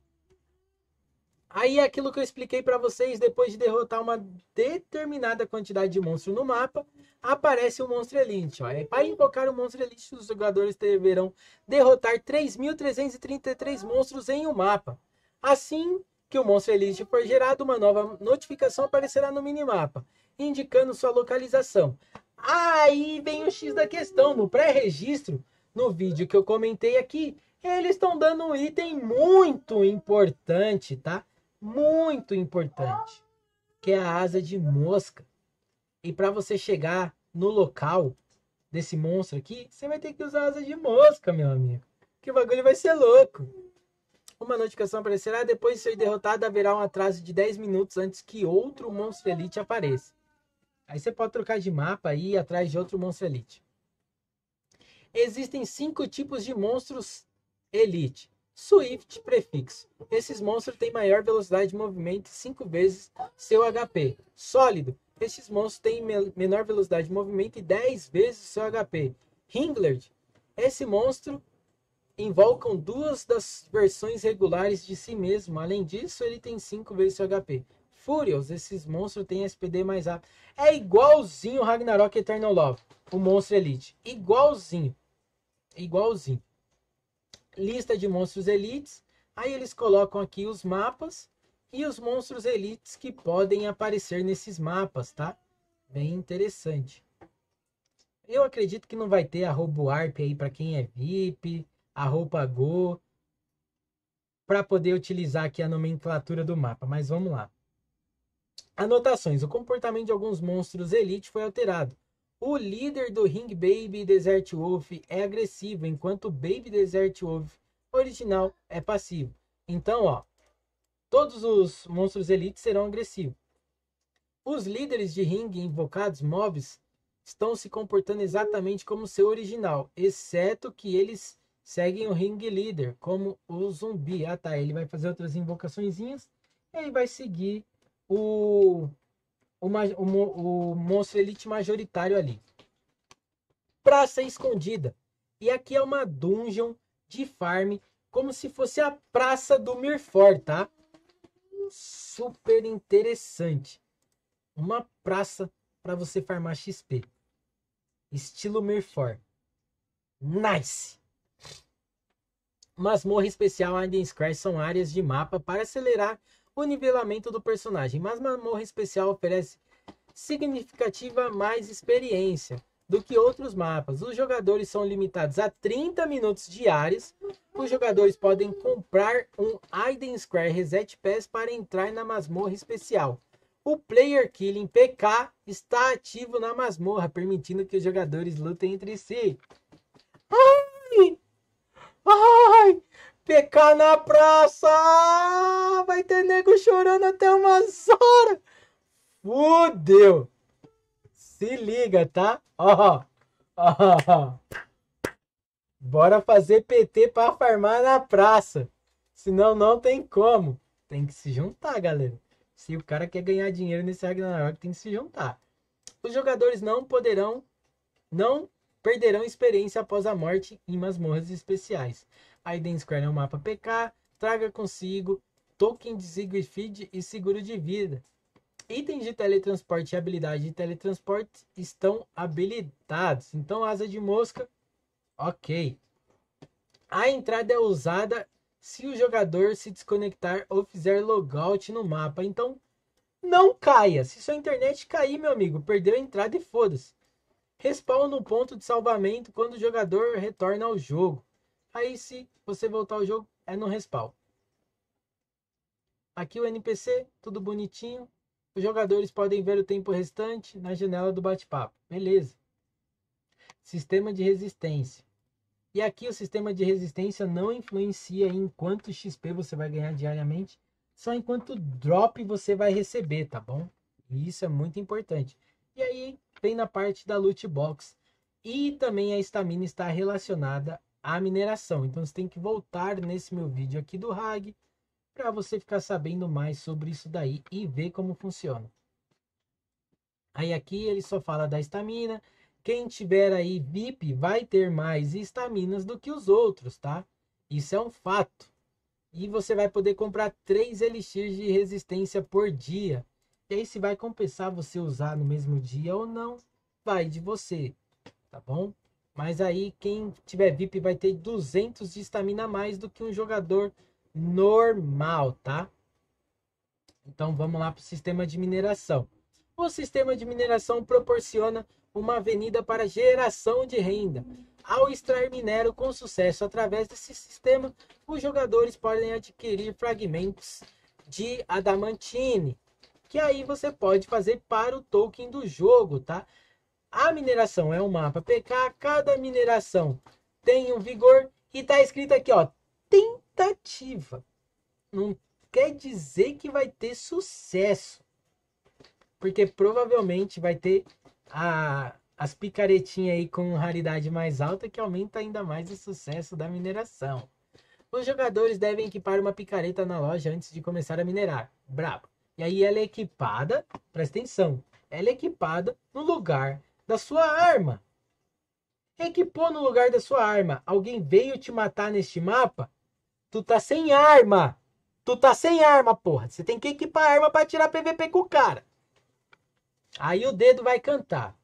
Aí é aquilo que eu expliquei para vocês, depois de derrotar uma determinada quantidade de monstros no mapa, aparece o monstro elite. Ó. E para invocar o monstro elite, os jogadores deverão derrotar 3.333 monstros em um mapa. Assim que o monstro elite for gerado, uma nova notificação aparecerá no minimapa, indicando sua localização. Aí vem o X da questão, no pré-registro, no vídeo que eu comentei aqui, eles estão dando um item muito importante, tá? Muito importante, que é a asa de mosca. E para você chegar no local desse monstro aqui, você vai ter que usar a asa de mosca, meu amigo, que o bagulho vai ser louco. Uma notificação aparecerá, depois de ser derrotado haverá um atraso de 10 minutos antes que outro monstro elite apareça. Aí você pode trocar de mapa e ir atrás de outro monstro elite. Existem 5 tipos de monstros elite. Swift prefixo. Esses monstros têm maior velocidade de movimento, 5 vezes seu HP. Sólido. Esses monstros têm menor velocidade de movimento e 10 vezes seu HP. Ringlet. Esse monstro invocam duas das versões regulares de si mesmo. Além disso, ele tem 5 vezes seu HP. Furious. Esses monstros têm SPD mais rápido. É igualzinho o Ragnarok Eternal Love, o monstro elite. Igualzinho. Igualzinho. Lista de monstros elites, aí eles colocam aqui os mapas e os monstros elites que podem aparecer nesses mapas, tá? Bem interessante. Eu acredito que não vai ter a Robo Arp aí para quem é VIP, a roupa Go, para poder utilizar aqui a nomenclatura do mapa, mas vamos lá. Anotações, o comportamento de alguns monstros elite foi alterado. O líder do Ring Baby Desert Wolf é agressivo, enquanto o Baby Desert Wolf original é passivo. Então, ó, todos os monstros elite serão agressivos. Os líderes de ringue invocados, mobs, estão se comportando exatamente como seu original, exceto que eles seguem o ringue líder, como o zumbi. Ah, tá, ele vai fazer outras invocaçõezinhas e aí vai seguir o monstro elite majoritário ali. Praça escondida. E aqui é uma dungeon de farm, como se fosse a praça do Mirfort, tá? Super interessante. Uma praça para você farmar XP. Estilo Mirfort. Nice! Masmorra especial e Sky são áreas de mapa para acelerar o nivelamento do personagem. Mas masmorra especial oferece significativa mais experiência do que outros mapas. Os jogadores são limitados a 30 minutos diários. Os jogadores podem comprar um Ion Square Reset Pass para entrar na masmorra especial. O Player Killing PK está ativo na masmorra, permitindo que os jogadores lutem entre si. Ai! Ai! PK na praça! Vai ter nego chorando até umas horas! Fudeu! Se liga, tá? Ó, ó. Bora fazer PT para farmar na praça. Senão não tem como. Tem que se juntar, galera. Se o cara quer ganhar dinheiro nesse Ragnarok, tem que se juntar. Os jogadores não perderão experiência após a morte em masmorras especiais. Ion Square é um mapa PK. Traga consigo token de Siegfried e seguro de vida. Itens de teletransporte e habilidade de teletransporte estão habilitados. Então, asa de mosca, ok. A entrada é usada se o jogador se desconectar ou fizer logout no mapa. Então, não caia. Se sua internet cair, meu amigo, perdeu a entrada e foda-se. Respawn no ponto de salvamento quando o jogador retorna ao jogo. Aí, se você voltar ao jogo, é no respawn. Aqui o NPC, tudo bonitinho. Os jogadores podem ver o tempo restante na janela do bate-papo. Beleza. Sistema de resistência. E aqui o sistema de resistência não influencia em quanto XP você vai ganhar diariamente, só em quanto drop você vai receber, tá bom? E isso é muito importante. E aí tem na parte da loot box. E também a estamina está relacionada à mineração. Então você tem que voltar nesse meu vídeo aqui do RAG, para você ficar sabendo mais sobre isso daí e ver como funciona. Aí aqui ele só fala da estamina. Quem tiver aí VIP vai ter mais estaminas do que os outros, tá? Isso é um fato. E você vai poder comprar 3 elixir de resistência por dia. E aí se vai compensar você usar no mesmo dia ou não, vai de você, tá bom? Mas aí quem tiver VIP vai ter 200 de estamina a mais do que um jogador normal, tá? Então vamos lá para o sistema de mineração. O sistema de mineração proporciona uma avenida para geração de renda. Ao extrair minério com sucesso através desse sistema, os jogadores podem adquirir fragmentos de Damantine, que aí você pode fazer para o token do jogo, tá? A mineração é um mapa PK, cada mineração tem um vigor e tá escrito aqui, ó, tentativa. Não quer dizer que vai ter sucesso, porque provavelmente vai ter as picaretinhas aí com raridade mais alta, que aumenta ainda mais o sucesso da mineração. Os jogadores devem equipar uma picareta na loja antes de começar a minerar. Brabo. E aí ela é equipada, presta atenção, ela é equipada no lugar da sua arma. Equipou no lugar da sua arma. Alguém veio te matar neste mapa? Tu tá sem arma. Tu tá sem arma, porra. Você tem que equipar a arma pra tirar PVP com o cara. Aí o dedo vai cantar.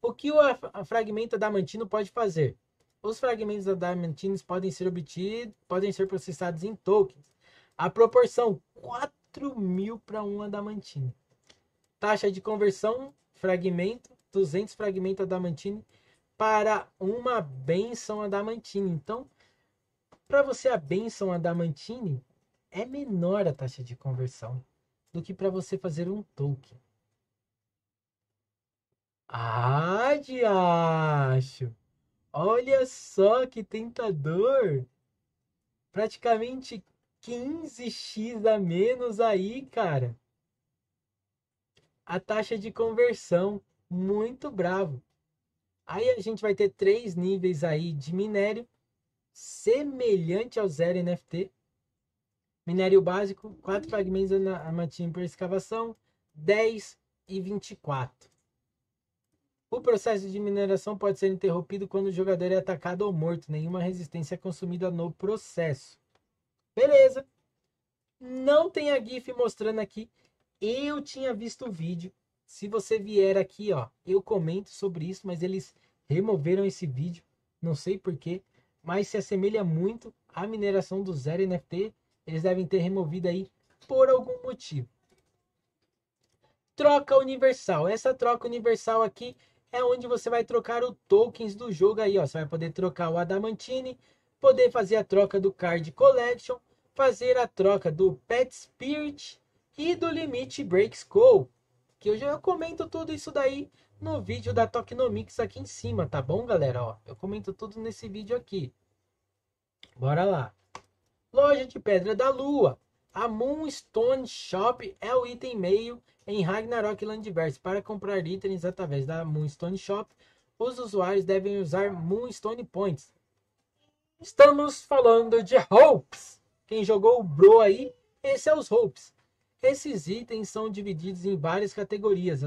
O que a fragmenta Damantino pode fazer? Os fragmentos Damantinos podem ser processados em tokens. A proporção 4.000 para 1 Adamantino. Taxa de conversão, fragmento, 200 fragmentos Damantino para uma benção Adamantine. Então, para você a benção Adamantine é menor a taxa de conversão do que para você fazer um token. Ah, diacho! Olha só que tentador! praticamente 15x a menos aí, cara. A taxa de conversão, muito bravo. Aí a gente vai ter 3 níveis aí de minério, semelhante ao 0 NFT. Minério básico, 4 fragmentos na armatinha por escavação, 10 e 24. O processo de mineração pode ser interrompido quando o jogador é atacado ou morto. Nenhuma resistência é consumida no processo. Beleza. Não tem a GIF mostrando aqui. Eu tinha visto o vídeo. Se você vier aqui, ó, eu comento sobre isso, mas eles removeram esse vídeo. Não sei porquê, mas se assemelha muito à mineração do zero NFT. Eles devem ter removido aí por algum motivo. Troca universal. Essa troca universal aqui é onde você vai trocar os tokens do jogo aí, ó. Você vai poder trocar o Adamantine, poder fazer a troca do Card Collection, fazer a troca do Pet Spirit e do Limit Break Skull. Que eu já comento tudo isso daí no vídeo da Tokenomics aqui em cima, tá bom, galera? Ó, eu comento tudo nesse vídeo aqui. Bora lá. Loja de Pedra da Lua. A Moonstone Shop é o item meio em Ragnarok Landverse. Para comprar itens através da Moonstone Shop, os usuários devem usar Moonstone Points. Estamos falando de Hopes. Quem jogou o Bro aí, esse é os Hopes. Esses itens são divididos em várias categorias.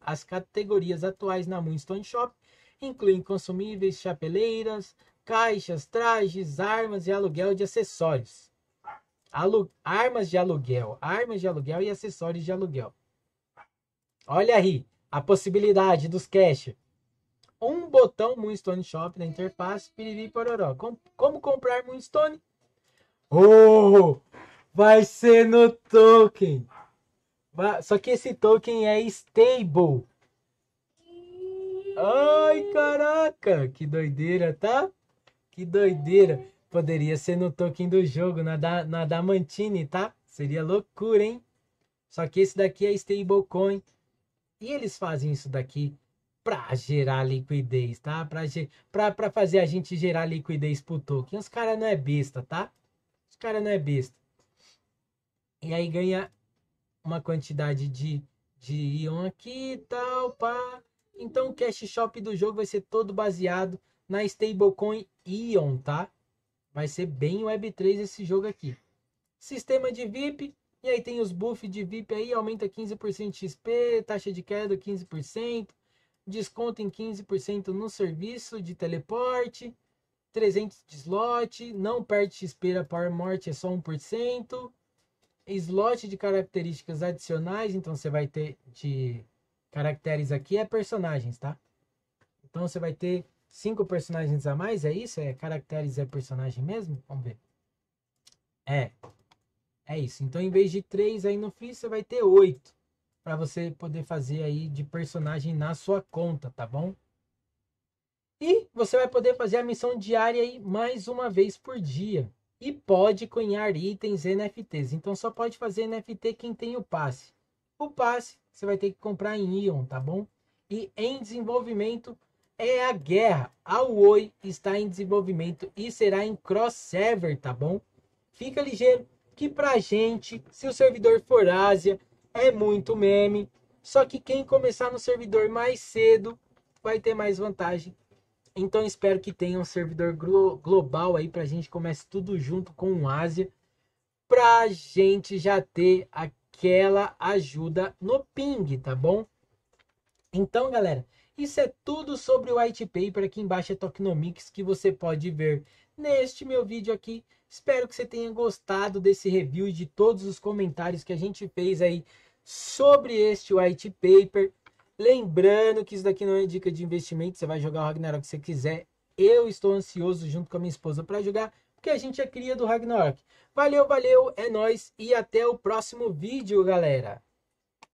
As categorias atuais na Moonstone Shop incluem consumíveis, chapeleiras, caixas, trajes, armas e aluguel de acessórios. Armas de aluguel e acessórios de aluguel. Olha aí a possibilidade dos cash. Um botão Moonstone Shop na interface, piriri pororó. Como comprar Moonstone? Oh, vai ser no token. Só que esse token é stable. Ai, caraca, que doideira, tá? Que doideira. Poderia ser no token do jogo, na Damantine, tá? Seria loucura, hein? Só que esse daqui é stablecoin. E eles fazem isso daqui para gerar liquidez, tá? Para fazer a gente gerar liquidez pro token. Os caras não é besta, tá? Os caras não é besta. E aí ganha uma quantidade de Ion aqui e tal, pá. Então o cash shop do jogo vai ser todo baseado na stablecoin Ion, tá? Vai ser bem Web3 esse jogo aqui. Sistema de VIP. E aí tem os buffs de VIP aí. Aumenta 15% XP. Taxa de queda 15%. Desconto em 15% no serviço de teleporte. 300 de slot. Não perde XP após morte. É só 1%. Slot de características adicionais. Então você vai ter de caracteres aqui. É personagens, tá? Então você vai ter 5 personagens a mais, é isso? É caracteres, é personagem mesmo? Vamos ver. É isso. Então, em vez de 3 aí no fim, você vai ter 8. Para você poder fazer aí de personagem na sua conta, tá bom? E você vai poder fazer a missão diária aí mais uma vez por dia. E pode cunhar itens NFTs. Então, só pode fazer NFT quem tem o passe. O passe, você vai ter que comprar em Ion, tá bom? E em desenvolvimento... é a guerra. A Uoi está em desenvolvimento e será em cross-server, tá bom? Fica ligeiro que pra gente, se o servidor for Ásia, é muito meme. Só que quem começar no servidor mais cedo vai ter mais vantagem. Então espero que tenha um servidor global aí pra gente comece tudo junto com o Ásia. Pra gente já ter aquela ajuda no ping, tá bom? Então, galera... isso é tudo sobre o White Paper, aqui embaixo é Tokenomics, que você pode ver neste meu vídeo aqui. Espero que você tenha gostado desse review e de todos os comentários que a gente fez aí sobre este White Paper. Lembrando que isso daqui não é dica de investimento, você vai jogar o Ragnarok se você quiser. Eu estou ansioso junto com a minha esposa para jogar, porque a gente é cria do Ragnarok. Valeu, valeu, é nóis e até o próximo vídeo, galera!